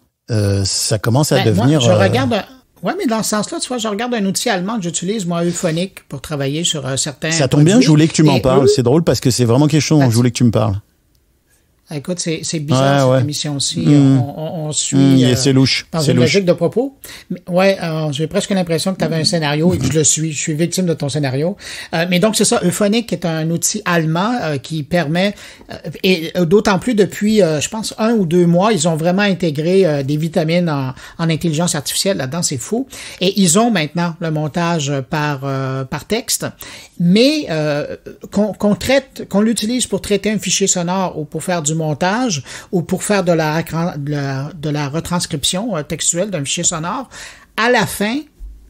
ça commence à devenir... Moi, je regarde Oui, mais dans ce sens-là, tu vois, je regarde un outil allemand que j'utilise, moi, Auphonic, pour travailler sur un certain... Ça tombe bien, je voulais que tu m'en parles. C'est drôle parce que c'est vraiment quelque chose, je voulais que tu me parles. Écoute, c'est bizarre, cette émission-ci. On suit... c'est louche. Dans une logique de propos. Oui, j'ai presque l'impression que tu avais un scénario et que je le suis. Je suis victime de ton scénario. Mais donc, c'est ça. Auphonic est un outil allemand qui permet... et d'autant plus depuis, je pense, 1 ou 2 mois, ils ont vraiment intégré des vitamines en intelligence artificielle là-dedans. C'est fou. Et ils ont maintenant le montage par texte. Mais qu'on l'utilise pour traiter un fichier sonore ou pour faire du montage ou pour faire de la retranscription textuelle d'un fichier sonore, à la fin,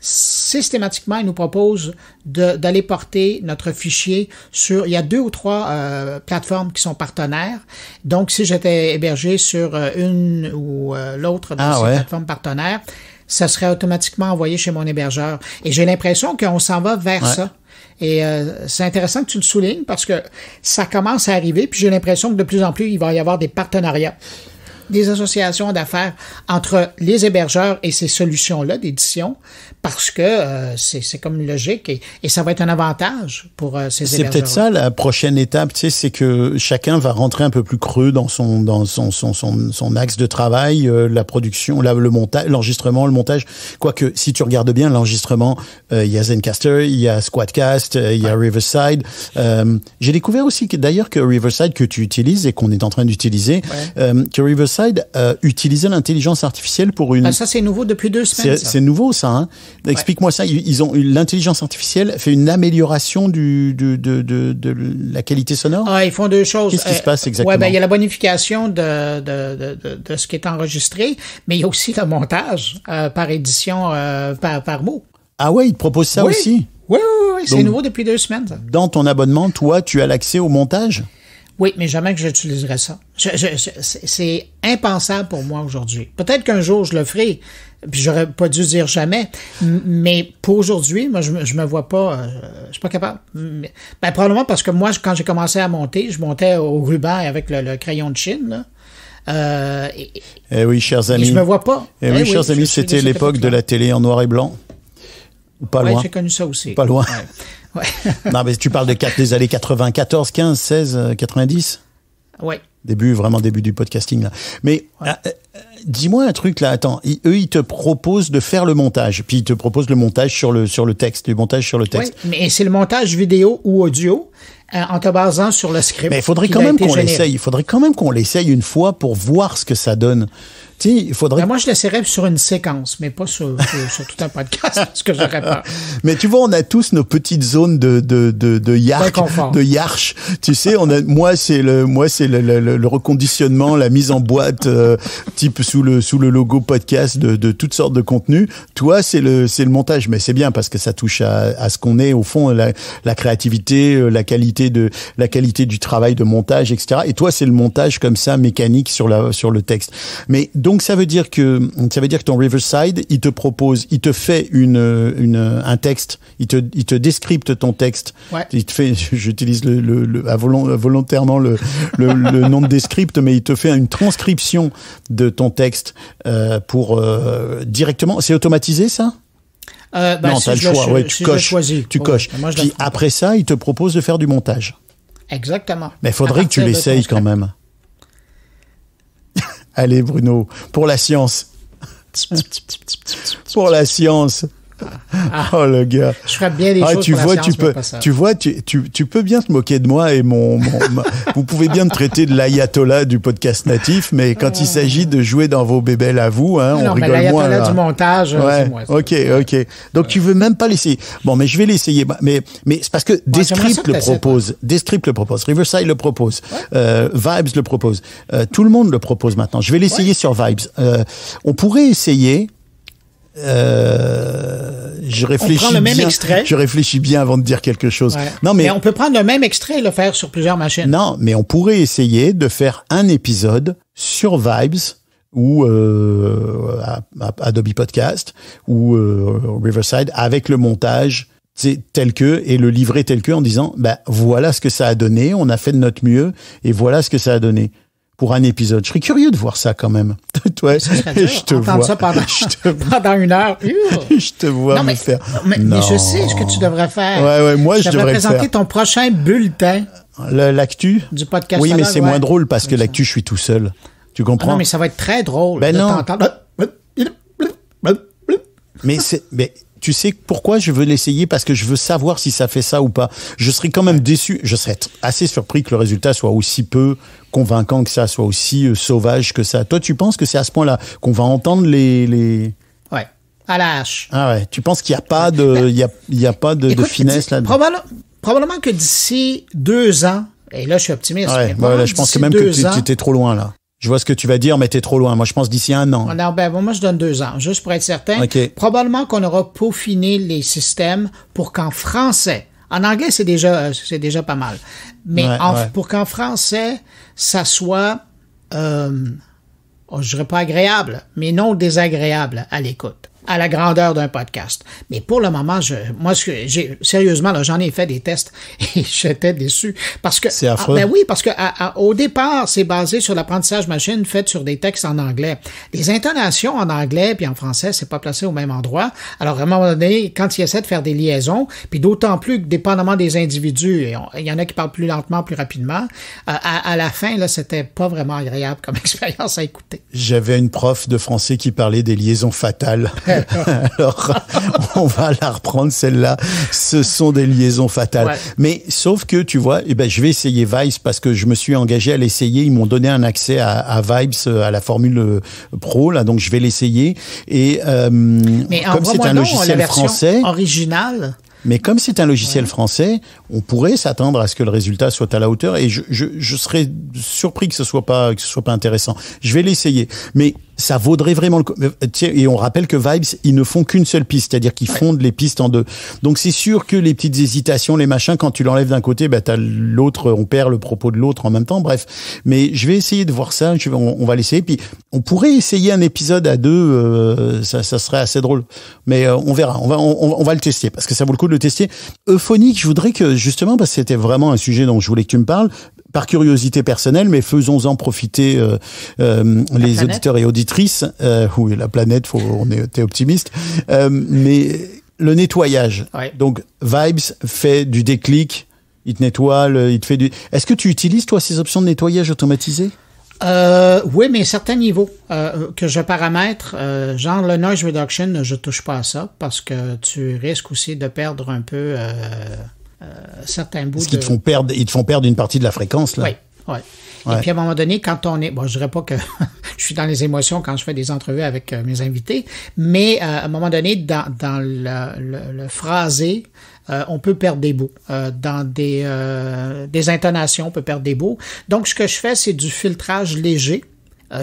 systématiquement, il nous propose d'aller porter notre fichier sur... Il y a 2 ou 3 plateformes qui sont partenaires. Donc, si j'étais hébergé sur une ou l'autre de ces plateformes partenaires, ça serait automatiquement envoyé chez mon hébergeur. Et j'ai l'impression qu'on s'en va vers ça. Et c'est intéressant que tu le soulignes parce que ça commence à arriver, puis j'ai l'impression que de plus en plus, il va y avoir des partenariats, des associations d'affaires entre les hébergeurs et ces solutions-là d'édition, parce que c'est comme logique et ça va être un avantage pour ces hébergeurs. C'est peut-être ça la prochaine étape, tu sais, c'est que chacun va rentrer un peu plus creux dans son axe de travail, la production, le montage, l'enregistrement, le montage. Quoique, si tu regardes bien l'enregistrement, il y a Zencaster, il y a Squadcast, il y a Riverside. J'ai découvert aussi d'ailleurs que Riverside, que tu utilises et qu'on est en train d'utiliser, que Riverside utiliser l'intelligence artificielle pour une... Ça, c'est nouveau depuis 2 semaines. C'est nouveau, ça. Hein? Explique-moi ça. Ils ont l'intelligence artificielle fait une amélioration de la qualité sonore. Ah, ils font 2 choses. Qu'est-ce qui se passe exactement? Il y a la bonification de ce qui est enregistré, mais il y a aussi le montage par édition, par mot. Ah ouais, ils te proposent ça aussi? Oui. C'est nouveau depuis 2 semaines. Ça. Dans ton abonnement, toi, tu as l'accès au montage? Oui, mais jamais que j'utiliserais ça. C'est impensable pour moi aujourd'hui. Peut-être qu'un jour, je le ferai, puis j'aurais pas dû dire jamais, mais pour aujourd'hui, moi, je me vois pas, je suis pas capable. Ben, probablement parce que moi, quand j'ai commencé à monter, je montais au ruban avec le crayon de Chine, là. Oui, chers amis. Je me vois pas. Oui, chers amis, c'était l'époque de la télé en noir et blanc. Pas loin. J'ai connu ça aussi. Pas loin. Non, mais tu parles des années 94, 15, 16, 90. Oui. Vraiment début du podcasting, là. Mais dis-moi un truc, là. Attends, eux, ils te proposent de faire le montage. Puis ils te proposent le montage sur le texte, le montage sur le texte. Oui, mais c'est le montage vidéo ou audio en te basant sur le script. Mais il faudrait quand même qu'on l'essaye. Il faudrait quand même qu'on l'essaye une fois pour voir ce que ça donne. Il faudrait... moi, je l'essaierais sur une séquence, mais pas sur tout un podcast, parce que j'aurais peur. Mais tu vois, on a tous nos petites zones de yarch. Tu sais, moi, c'est le reconditionnement, la mise en boîte, type sous le logo podcast de toutes sortes de contenus. Toi, c'est le montage, mais c'est bien parce que ça touche à ce qu'on est, au fond, la créativité, la qualité du travail de montage, etc. Et toi, c'est le montage comme ça, mécanique sur le texte. Mais donc ça veut dire que ton Riverside, il te propose, il te fait un texte, il te descripte ton texte. Ouais. Il te fait, j'utilise volontairement le nom de Descript, mais il te fait une transcription de ton texte pour directement. C'est automatisé, ça? Non, si t'as le choix. Tu coches. Moi, puis après ça, il te propose de faire du montage. Exactement. Mais il faudrait que tu l'essayes quand même. Allez, Bruno, pour la science. Pour la science. Oh, le gars. Je ferais bien des choses pour la science, mais pas ça. Tu vois, tu peux bien te moquer de moi et vous pouvez bien me traiter de l'ayatollah du podcast natif, mais quand il s'agit de jouer dans vos bébelles à vous, hein, on rigole moins. L'ayatollah du montage, c'est moi. Ça. OK. Donc, tu veux même pas l'essayer. Bon, mais je vais l'essayer. Mais c'est parce que Descript le propose. Descript le propose. Riverside le propose. Vibes le propose. Tout le monde le propose maintenant. Je vais l'essayer sur Vibes. On pourrait essayer... Je réfléchis bien avant de dire quelque chose. Ouais. Non, mais on peut prendre le même extrait et le faire sur plusieurs machines. Non, mais on pourrait essayer de faire un épisode sur Vibes ou Adobe Podcast ou Riverside avec le montage tel que et le livret tel que en disant voilà ce que ça a donné, on a fait de notre mieux et voilà ce que ça a donné. Pour un épisode. Je serais curieux de voir ça quand même. toi. Ça, je te vois. Ça pendant une heure. Je te vois non, mais, me faire. Mais je sais ce que tu devrais faire. Ouais, moi, je devrais présenter le faire. Ton prochain bulletin. L'actu? Du podcast. Oui, mais c'est moins drôle parce que l'actu, je suis tout seul. Tu comprends? Ah non, mais ça va être très drôle. Ben non. Mais c'est... Mais... Tu sais pourquoi je veux l'essayer? Parce que je veux savoir si ça fait ça ou pas. Je serais quand même déçu. Je serais assez surpris que le résultat soit aussi peu convaincant que ça, soit aussi sauvage que ça. Toi, tu penses que c'est à ce point-là qu'on va entendre les... Ouais, à la hache. Ah ouais, tu penses qu'il n'y a pas de, il y a pas de, écoute, de finesse là-dedans? Probablement que d'ici 2 ans, et là, je suis optimiste. Ouais, mais là, je pense que même que tu es trop loin là. Je vois ce que tu vas dire, mais t'es trop loin. Moi, je pense d'ici 1 an. Alors, ben, moi, je donne 2 ans, juste pour être certain. Okay. Probablement qu'on aura peaufiné les systèmes pour qu'en français, en anglais, c'est déjà pas mal, mais ouais, pour qu'en français, ça soit, je dirais pas agréable, mais non désagréable à l'écoute, à la grandeur d'un podcast. Mais pour le moment, sérieusement, là, j'en ai fait des tests et j'étais déçu. Parce que, c'est affreux. Ben oui, parce que au départ, c'est basé sur l'apprentissage machine fait sur des textes en anglais. Les intonations en anglais puis en français, c'est pas placé au même endroit. Alors, à un moment donné, quand ils essaient de faire des liaisons, puis d'autant plus que dépendamment des individus, il y en a qui parlent plus lentement, plus rapidement, à la fin, là, c'était pas vraiment agréable comme expérience à écouter. J'avais une prof de français qui parlait des liaisons fatales. Alors, on va la reprendre, celle-là. Ce sont des liaisons fatales. Ouais. Mais sauf que, tu vois, eh ben, je vais essayer Vibes parce que je me suis engagé à l'essayer. Ils m'ont donné un accès à Vibes, à la formule pro, là. Donc, je vais l'essayer. Et mais comme c'est un logiciel français... original. Mais comme c'est un logiciel français, on pourrait s'attendre à ce que le résultat soit à la hauteur. Et je serais surpris que ce soit pas intéressant. Je vais l'essayer. Mais... ça vaudrait vraiment le coup. Et on rappelle que Vibes, ils ne font qu'une seule piste, c'est-à-dire qu'ils fondent les pistes en deux. Donc c'est sûr que les petites hésitations, les machins, quand tu l'enlèves d'un côté, bah t'as l'autre, on perd le propos de l'autre en même temps. Bref, mais je vais essayer de voir ça. On va l'essayer. Puis on pourrait essayer un épisode à deux. Ça serait assez drôle. Mais on verra. On va le tester parce que ça vaut le coup de le tester. Auphonic, je voudrais que justement, parce que c'était vraiment un sujet dont je voulais que tu me parles. Par curiosité personnelle, mais faisons-en profiter les planète. Auditeurs et auditrices. Oui, la planète, t'es optimiste. Mais le nettoyage. Ouais. Donc, Vibes fait du déclic, il te nettoie, il te fait du... Est-ce que tu utilises, toi, ces options de nettoyage automatisé? Oui, mais certains niveaux que je paramètre, genre le noise reduction, je touche pas à ça, parce que tu risques aussi de perdre un peu... certains bouts. Parce qu'ils te font perdre une partie de la fréquence, là. Oui. Et puis, à un moment donné, quand on est... Bon, je dirais pas que je suis dans les émotions quand je fais des entrevues avec mes invités, mais à un moment donné, dans le phrasé, on peut perdre des bouts. Dans des intonations, on peut perdre des bouts. Donc, ce que je fais, c'est du filtrage léger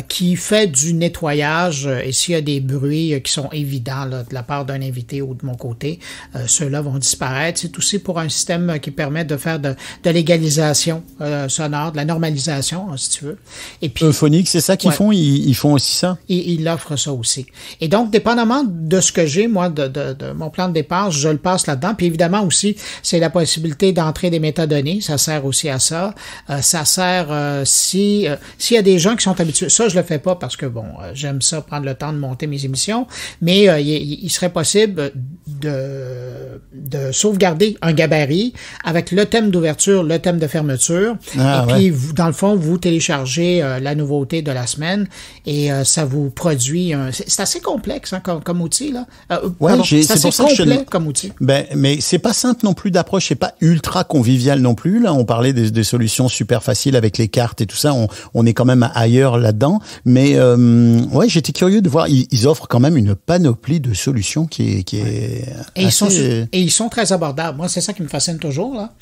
qui fait du nettoyage, et s'il y a des bruits qui sont évidents là, de la part d'un invité ou de mon côté, ceux-là vont disparaître. C'est aussi pour un système qui permet de faire de l'égalisation sonore, de la normalisation, si tu veux. Et puis Auphonic, c'est ça qu'ils font? Ils font aussi ça? Ils offrent ça aussi. Et donc, dépendamment de ce que j'ai, moi, de mon plan de départ, je le passe là-dedans. Puis évidemment aussi, c'est la possibilité d'entrer des métadonnées. Ça sert aussi à ça. Ça sert s'il y a des gens qui sont habitués. Ça, je le fais pas parce que, bon, j'aime ça prendre le temps de monter mes émissions, mais il serait possible de sauvegarder un gabarit avec le thème d'ouverture, le thème de fermeture, et puis, dans le fond, vous téléchargez la nouveauté de la semaine et ça vous produit un... C'est assez complexe hein, comme outil, là. C'est assez complet comme outil. Ben, mais c'est pas simple non plus d'approche, c'est pas ultra convivial non plus. Là, on parlait des solutions super faciles avec les cartes et tout ça. On est quand même ailleurs là-dedans. Mais ouais, j'étais curieux de voir. Ils offrent quand même une panoplie de solutions qui est et assez... ils sont très abordables. Moi, c'est ça qui me fascine toujours là.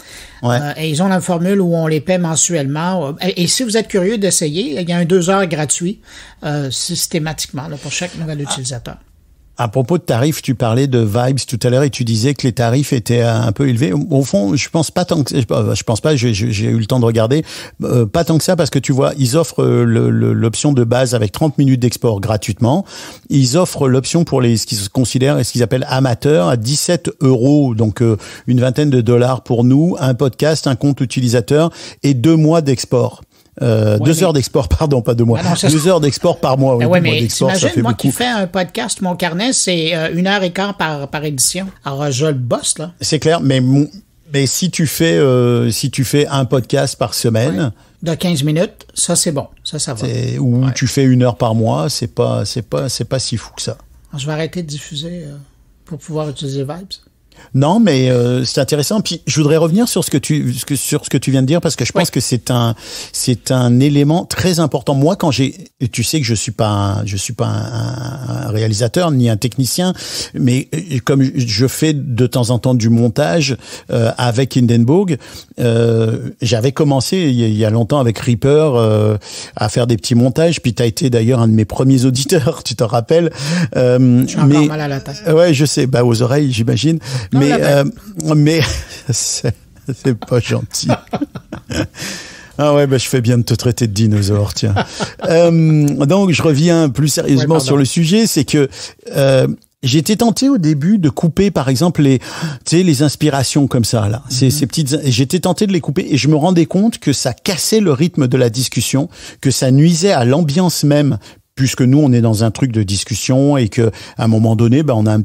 Ouais. Et ils ont la formule où on les paie mensuellement. Et si vous êtes curieux d'essayer, il y a un 2 heures gratuit systématiquement là, pour chaque nouvel utilisateur. À propos de tarifs, tu parlais de Vibes tout à l'heure et tu disais que les tarifs étaient un peu élevés. Au fond, je pense pas tant que je pense pas. J'ai eu le temps de regarder, pas tant que ça parce que tu vois, ils offrent l'option de base avec 30 minutes d'export gratuitement. Ils offrent l'option pour les ce qu'ils considèrent et ce qu'ils appellent amateurs à 17 €, donc une vingtaine de dollars pour nous, un podcast, un compte utilisateur et 2 mois d'export. 2 heures d'export, pardon, pas 2 mois. Ah non, 2 heures d'export par mois. Oui, mais d'export, t'imagines, ça fait moi beaucoup. Qui fais un podcast, Mon Carnet, c'est 1h15 par édition. Alors, je le bosse, là. C'est clair, mais si tu fais un podcast par semaine... Ouais. De 15 minutes, ça, c'est bon. Ça va. Ou tu fais 1 heure par mois, c'est pas si fou que ça. Alors, je vais arrêter de diffuser pour pouvoir utiliser Vibes. Non, mais c'est intéressant. Puis je voudrais revenir sur ce que tu viens de dire, parce que je pense que c'est un élément très important. Moi, quand tu sais que je suis pas un réalisateur ni un technicien, mais comme je fais de temps en temps du montage avec Hindenburg, j'avais commencé il y a longtemps avec Reaper à faire des petits montages. Puis t'as été d'ailleurs un de mes premiers auditeurs, tu t'en rappelles. Je suis encore mal à la tête. Ouais, je sais. Bah aux oreilles, j'imagine. Mais c'est pas gentil. Ah ouais, bah je fais bien de te traiter de dinosaure, tiens. Donc je reviens plus sérieusement sur le sujet, c'est que j'étais tenté au début de couper, par exemple, les inspirations comme ça là. Ces petites, j'étais tenté de les couper et je me rendais compte que ça cassait le rythme de la discussion, que ça nuisait à l'ambiance même. Puisque nous, on est dans un truc de discussion et que à un moment donné, ben on a une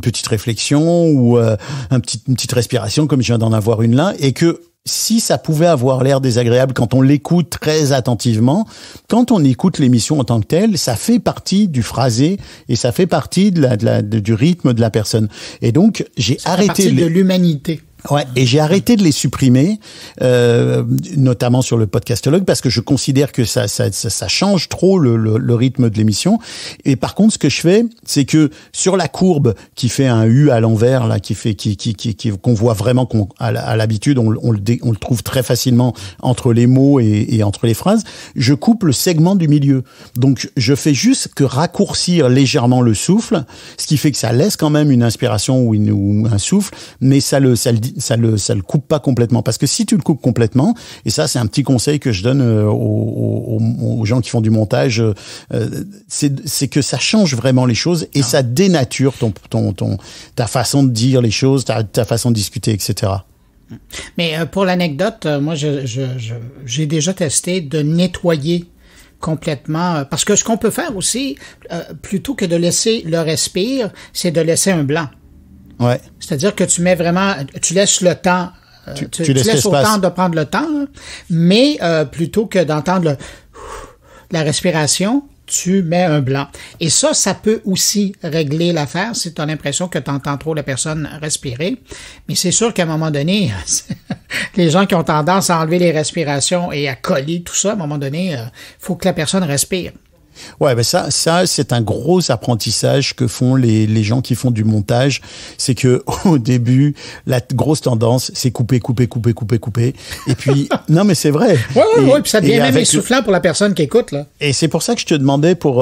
petite réflexion ou une petite respiration, comme je viens d'en avoir une là, et que si ça pouvait avoir l'air désagréable quand on l'écoute très attentivement, quand on écoute l'émission en tant que telle, ça fait partie du phrasé et ça fait partie du rythme de la personne. Et donc, j'ai arrêté de l'humanité. Ouais, et j'ai arrêté de les supprimer, notamment sur le Podcastologue, parce que je considère que ça change trop le rythme de l'émission. Et par contre, ce que je fais, c'est que sur la courbe qui fait un U à l'envers, là, qui qu'on voit vraiment à l'habitude, on le trouve très facilement entre les mots et entre les phrases. Je coupe le segment du milieu, donc je fais juste que raccourcir légèrement le souffle, ce qui fait que ça laisse quand même une inspiration ou un souffle, mais ça le coupe pas complètement, parce que si tu le coupes complètement, et ça c'est un petit conseil que je donne aux gens qui font du montage, c'est que ça change vraiment les choses et ça dénature ta façon de dire les choses, ta façon de discuter, etc. Mais pour l'anecdote, moi j'ai déjà testé de nettoyer complètement, parce que ce qu'on peut faire aussi, plutôt que de laisser le respire, c'est de laisser un blanc. Ouais. C'est-à-dire que tu mets vraiment, tu laisses le temps, tu laisses au temps de prendre le temps, mais plutôt que d'entendre la respiration, tu mets un blanc. Et ça peut aussi régler l'affaire si tu as l'impression que tu entends trop la personne respirer. Mais c'est sûr qu'à un moment donné, les gens qui ont tendance à enlever les respirations et à coller tout ça, à un moment donné, faut que la personne respire. Ouais, ben ça c'est un gros apprentissage que font les gens qui font du montage, c'est que au début la grosse tendance c'est couper et puis non mais c'est vrai. Ouais, puis ça devient même essoufflant pour la personne qui écoute là. Et c'est pour ça que je te demandais pour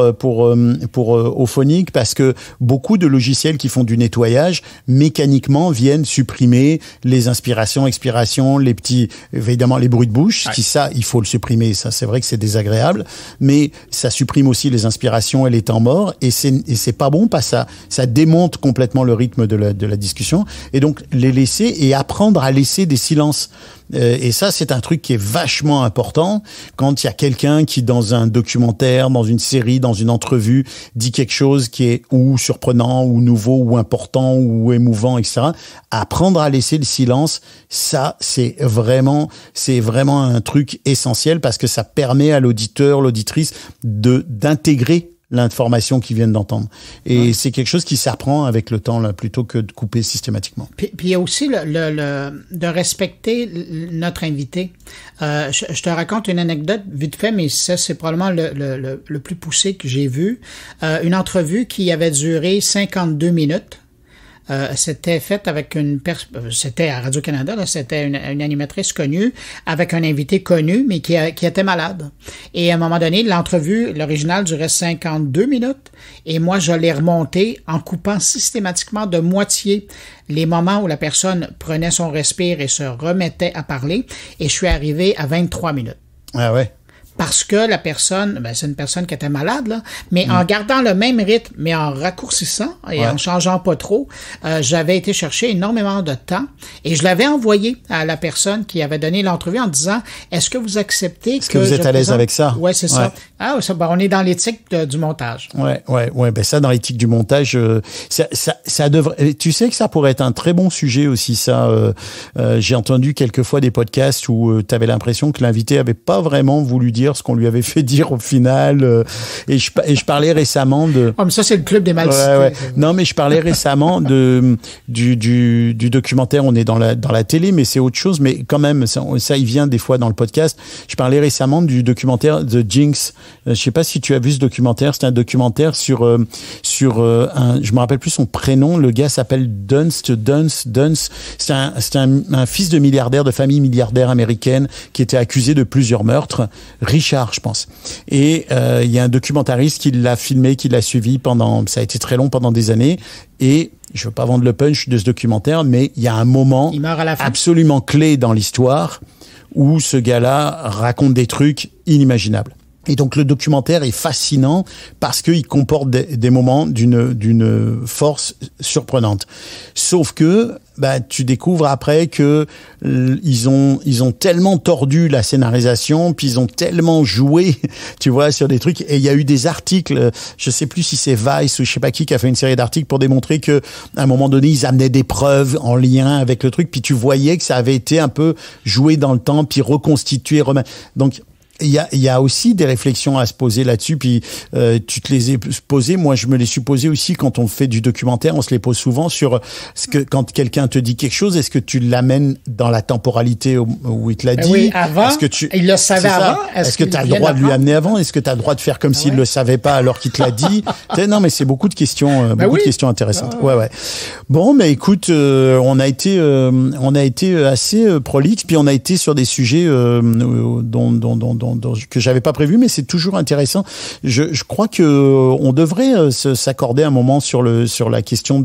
Auphonic, parce que beaucoup de logiciels qui font du nettoyage mécaniquement viennent supprimer les inspirations, expirations, les petits, évidemment les bruits de bouche, qui ça il faut le supprimer, ça c'est vrai que c'est désagréable, mais ça supprime aussi les inspirations et les temps morts, et c'est pas bon, pas ça. Ça démonte complètement le rythme de la discussion, et donc les laisser et apprendre à laisser des silences. Et ça, c'est un truc qui est vachement important quand il y a quelqu'un qui, dans un documentaire, dans une série, dans une entrevue, dit quelque chose qui est ou surprenant, ou nouveau, ou important, ou émouvant, etc. Apprendre à laisser le silence, ça, c'est vraiment un truc essentiel, parce que ça permet à l'auditeur, l'auditrice d'intégrer l'information qu'ils viennent d'entendre. Et c'est quelque chose qui s'apprend avec le temps, là, plutôt que de couper systématiquement. Puis il y a aussi de respecter notre invité. Je te raconte une anecdote vite fait, mais ça, c'est probablement le plus poussé que j'ai vu. Une entrevue qui avait duré 52 minutes. C'était fait avec c'était à Radio-Canada, là, c'était une animatrice connue, avec un invité connu, mais qui était malade. Et à un moment donné, l'entrevue, l'original durait 52 minutes, et moi, je l'ai remonté en coupant systématiquement de moitié les moments où la personne prenait son respire et se remettait à parler, et je suis arrivé à 23 minutes. Ah ouais. parce que la personne, ben c'est une personne qui était malade, là, mais en gardant le même rythme, mais en raccourcissant et en changeant pas trop, j'avais été chercher énormément de temps et je l'avais envoyé à la personne qui avait donné l'entrevue en disant, est-ce que vous acceptez que vous êtes à l'aise avec ça? Ouais, c'est ça. Ah, ça, ben, on est dans l'éthique du montage. Ouais, ben ça, dans l'éthique du montage, ça devrait. Tu sais que ça pourrait être un très bon sujet aussi. Ça, j'ai entendu quelquefois des podcasts où t'avais l'impression que l'invité avait pas vraiment voulu dire ce qu'on lui avait fait dire au final. Et je parlais récemment de. Oh, mais ça, c'est le club des mal cités. Ouais. Non, mais je parlais récemment du documentaire. On est dans la télé, mais c'est autre chose. Mais quand même, ça il vient des fois dans le podcast. Je parlais récemment du documentaire The Jinx. Je sais pas si tu as vu ce documentaire. C'est un documentaire sur je me rappelle plus son prénom. Le gars s'appelle Dunst. C'est un fils de milliardaire, de famille milliardaire américaine qui était accusé de plusieurs meurtres. Richard, je pense. Et il y a un documentariste qui l'a filmé, qui l'a suivi ça a été très long pendant des années. Et je veux pas vendre le punch de ce documentaire, mais il y a un moment absolument clé dans l'histoire où ce gars-là raconte des trucs inimaginables. Et donc le documentaire est fascinant parce qu'il comporte des moments d'une force surprenante. Sauf que tu découvres après que ils ont tellement tordu la scénarisation, puis ils ont tellement joué, tu vois, sur des trucs. Et il y a eu des articles, je sais plus si c'est Vice ou je sais pas qui a fait une série d'articles pour démontrer que à un moment donné ils amenaient des preuves en lien avec le truc, puis tu voyais que ça avait été un peu joué dans le temps, puis reconstitué. Donc il y a aussi des réflexions à se poser là-dessus, puis tu te les es posées. Moi, je me les suis posées aussi quand on fait du documentaire. On se les pose souvent sur ce que quand quelqu'un te dit quelque chose, est-ce que tu l'amènes dans la temporalité où il te l'a dit? Oui, avant. Est-ce que il le savait avant? Est-ce que tu as le droit de lui amener avant? Est-ce que tu as le droit de faire comme s'il le savait pas alors qu'il te l'a dit? Non, mais c'est beaucoup de questions, de questions intéressantes. Ouais. Bon, mais écoute, on a été assez prolixe, puis on a été sur des sujets dont que j'avais pas prévu, mais c'est toujours intéressant. Je crois que on devrait s'accorder un moment sur la question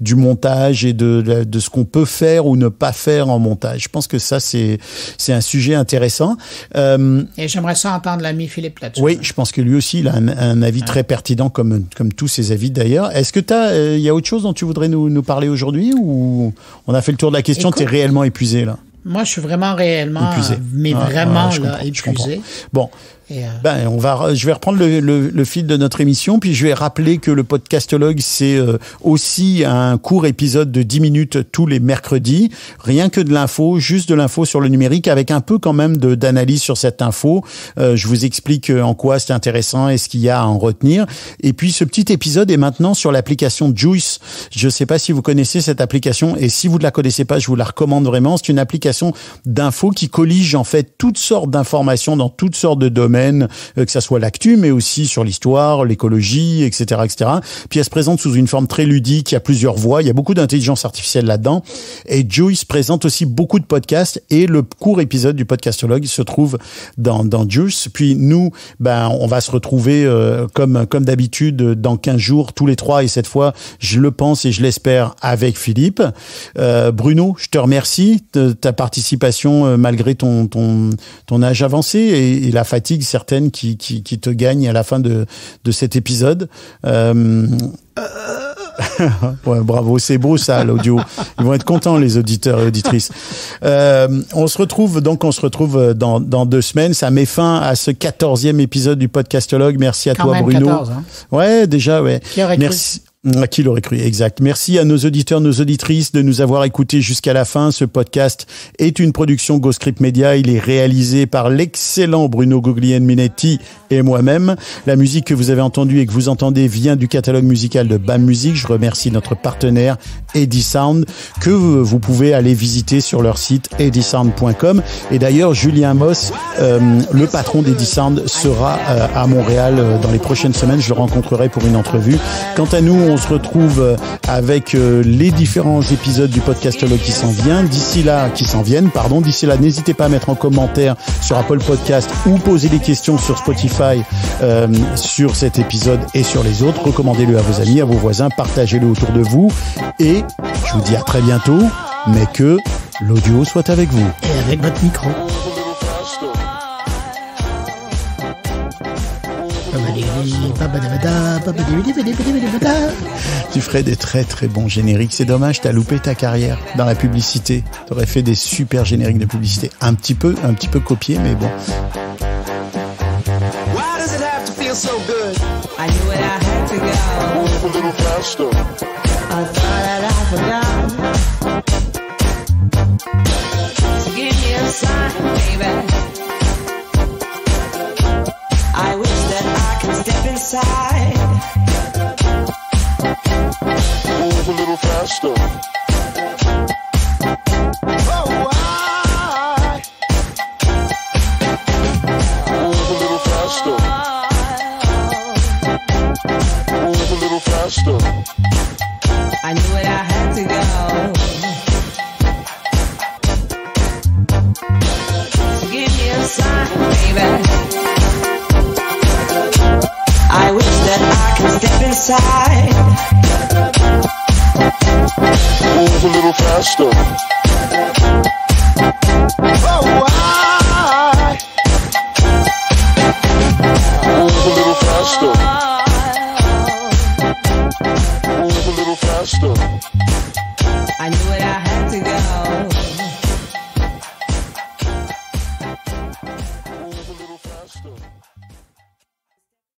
du montage et de ce qu'on peut faire ou ne pas faire en montage. Je pense que ça c'est un sujet intéressant. Et j'aimerais ça entendre l'ami Philippe là-dessus. Oui, je pense que lui aussi il a un avis très pertinent comme tous ses avis d'ailleurs. Est-ce que il y a autre chose dont tu voudrais nous parler aujourd'hui, ou on a fait le tour de la question? T'es réellement épuisé là? Moi, je suis vraiment épuisé. Épuisé. Bon. Je vais reprendre le fil de notre émission, puis je vais rappeler que le Podcastologue, c'est aussi un court épisode de 10 minutes tous les mercredis. Rien que de l'info, juste de l'info sur le numérique, avec un peu quand même d'analyse sur cette info. Je vous explique en quoi c'est intéressant et ce qu'il y a à en retenir. Et puis, ce petit épisode est maintenant sur l'application Juice. Je ne sais pas si vous connaissez cette application, et si vous ne la connaissez pas, je vous la recommande vraiment. C'est une application d'info qui collige en fait toutes sortes d'informations dans toutes sortes de domaines, que ça soit l'actu, mais aussi sur l'histoire, l'écologie, etc., etc. Puis elle se présente sous une forme très ludique, il y a plusieurs voix, il y a beaucoup d'intelligence artificielle là-dedans, et Juice présente aussi beaucoup de podcasts, et le court épisode du Podcastologue se trouve dans Juice. Puis nous, on va se retrouver comme d'habitude dans 15 jours, tous les 3, et cette fois, je le pense et je l'espère, avec Philippe. Bruno, je te remercie de ta participation malgré ton âge avancé et la fatigue certaines qui te gagnent à la fin de cet épisode. Ouais, bravo, c'est beau ça, l'audio. Ils vont être contents, les auditeurs et auditrices. On se retrouve dans 2 semaines. Ça met fin à ce 14e épisode du Podcastologue. Merci à toi, Bruno. 14, hein. Ouais, déjà, ouais. Merci. Qui l'aurait cru, exact. Merci à nos auditeurs, nos auditrices de nous avoir écoutés jusqu'à la fin. Ce podcast est une production GoScript Media. Il est réalisé par l'excellent Bruno Guglielminetti et moi-même. La musique que vous avez entendue et que vous entendez vient du catalogue musical de BAM Music. Je remercie notre partenaire Edisound, que vous pouvez aller visiter sur leur site edisound.com. Et d'ailleurs, Julien Moss, le patron d'Edisound, sera à Montréal dans les prochaines semaines. Je le rencontrerai pour une entrevue. Quant à nous, on se retrouve avec les différents épisodes du Podcastologue qui s'en viennent. D'ici là, n'hésitez pas à mettre en commentaire sur Apple Podcast ou poser des questions sur Spotify sur cet épisode et sur les autres. Recommandez-le à vos amis, à vos voisins, partagez-le autour de vous. Et je vous dis à très bientôt, mais que l'audio soit avec vous. Et avec votre micro. Tu ferais des très très bons génériques. C'est dommage, t'as loupé ta carrière dans la publicité. T'aurais fait des super génériques de publicité. Un petit peu copié, mais bon. I wish that I could step inside. Move a little faster. Oh, why? Move a little faster. Move a little faster. I knew it, I had to go. So give me a sign, baby. I wish that I could step inside. Move a little faster. Oh, why? Move a little faster. Move a little faster.